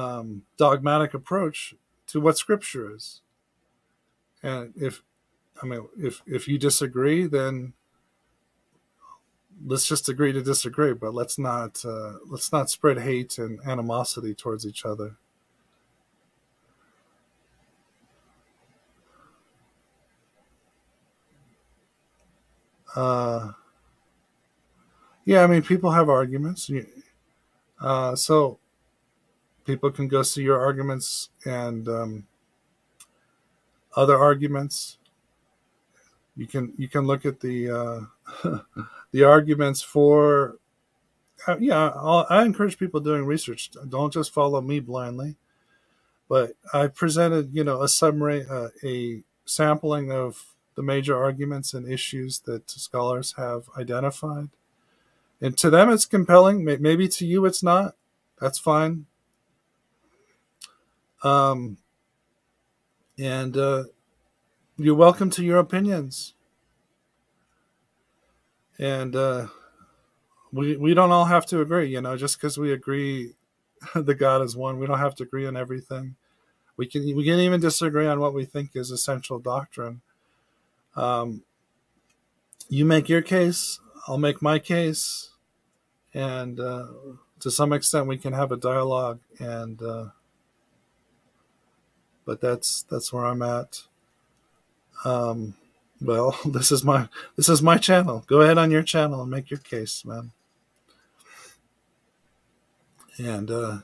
um, dogmatic approach to what Scripture is. And if, I mean, if, if you disagree, then let's just agree to disagree, but let's not, uh, let's not spread hate and animosity towards each other. Uh... Yeah, I mean, people have arguments. Uh, so people can go see your arguments and um, other arguments. You can you can look at the uh, the arguments for, uh, yeah, I'll, I encourage people doing research. Don't just follow me blindly. But I presented, you know, a summary, uh, a sampling of the major arguments and issues that scholars have identified. And to them, it's compelling. Maybe to you, it's not. That's fine. Um, and uh, you're welcome to your opinions. And uh, we we don't all have to agree, you know. Just because we agree that God is one, we don't have to agree on everything. We can we can even disagree on what we think is essential doctrine. Um, you make your case, I'll make my case, and uh, to some extent we can have a dialogue. And uh, but that's that's where I'm at. Um, well, this is my this is my channel. Go ahead on your channel and make your case, man. And uh,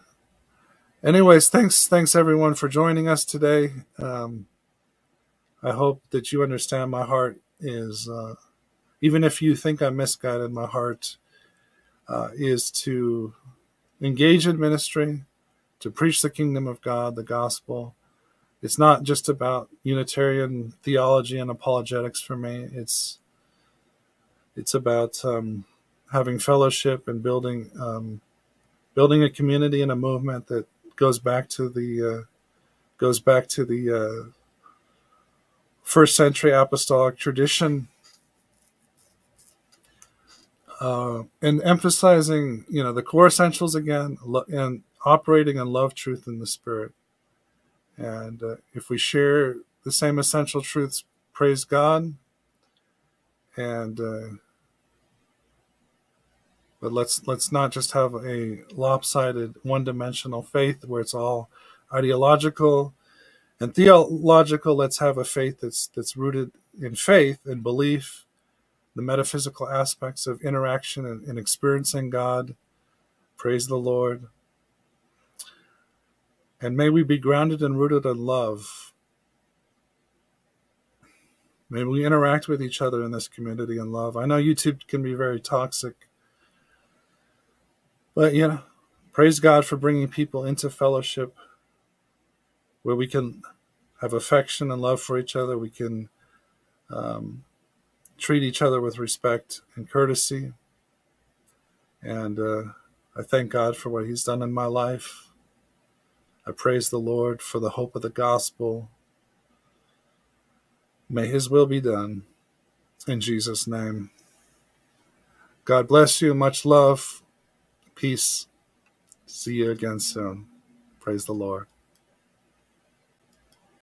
anyways, thanks thanks everyone for joining us today. Um, I hope that you understand my heart is, uh, even if you think I'm misguided, my heart uh, is to engage in ministry, to preach the kingdom of God, the gospel. It's not just about Unitarian theology and apologetics for me. It's it's about um, having fellowship and building um, building a community and a movement that goes back to the uh, goes back to the uh, first century apostolic tradition, uh, and emphasizing you know the core essentials again, and operating in love, truth, and the Spirit. And uh, if we share the same essential truths, praise God. And uh, but let's let's not just have a lopsided, one-dimensional faith where it's all ideological and theological. Let's have a faith that's that's rooted in faith and belief, the metaphysical aspects of interaction and, and experiencing God. Praise the Lord. And may we be grounded and rooted in love. May we interact with each other in this community in love. I know YouTube can be very toxic. But, you know, praise God for bringing people into fellowship where we can have affection and love for each other. We can um, treat each other with respect and courtesy. And uh, I thank God for what he's done in my life. I praise the Lord for the hope of the gospel. May his will be done in Jesus' name. God bless you. Much love. Peace. See you again soon. Praise the Lord.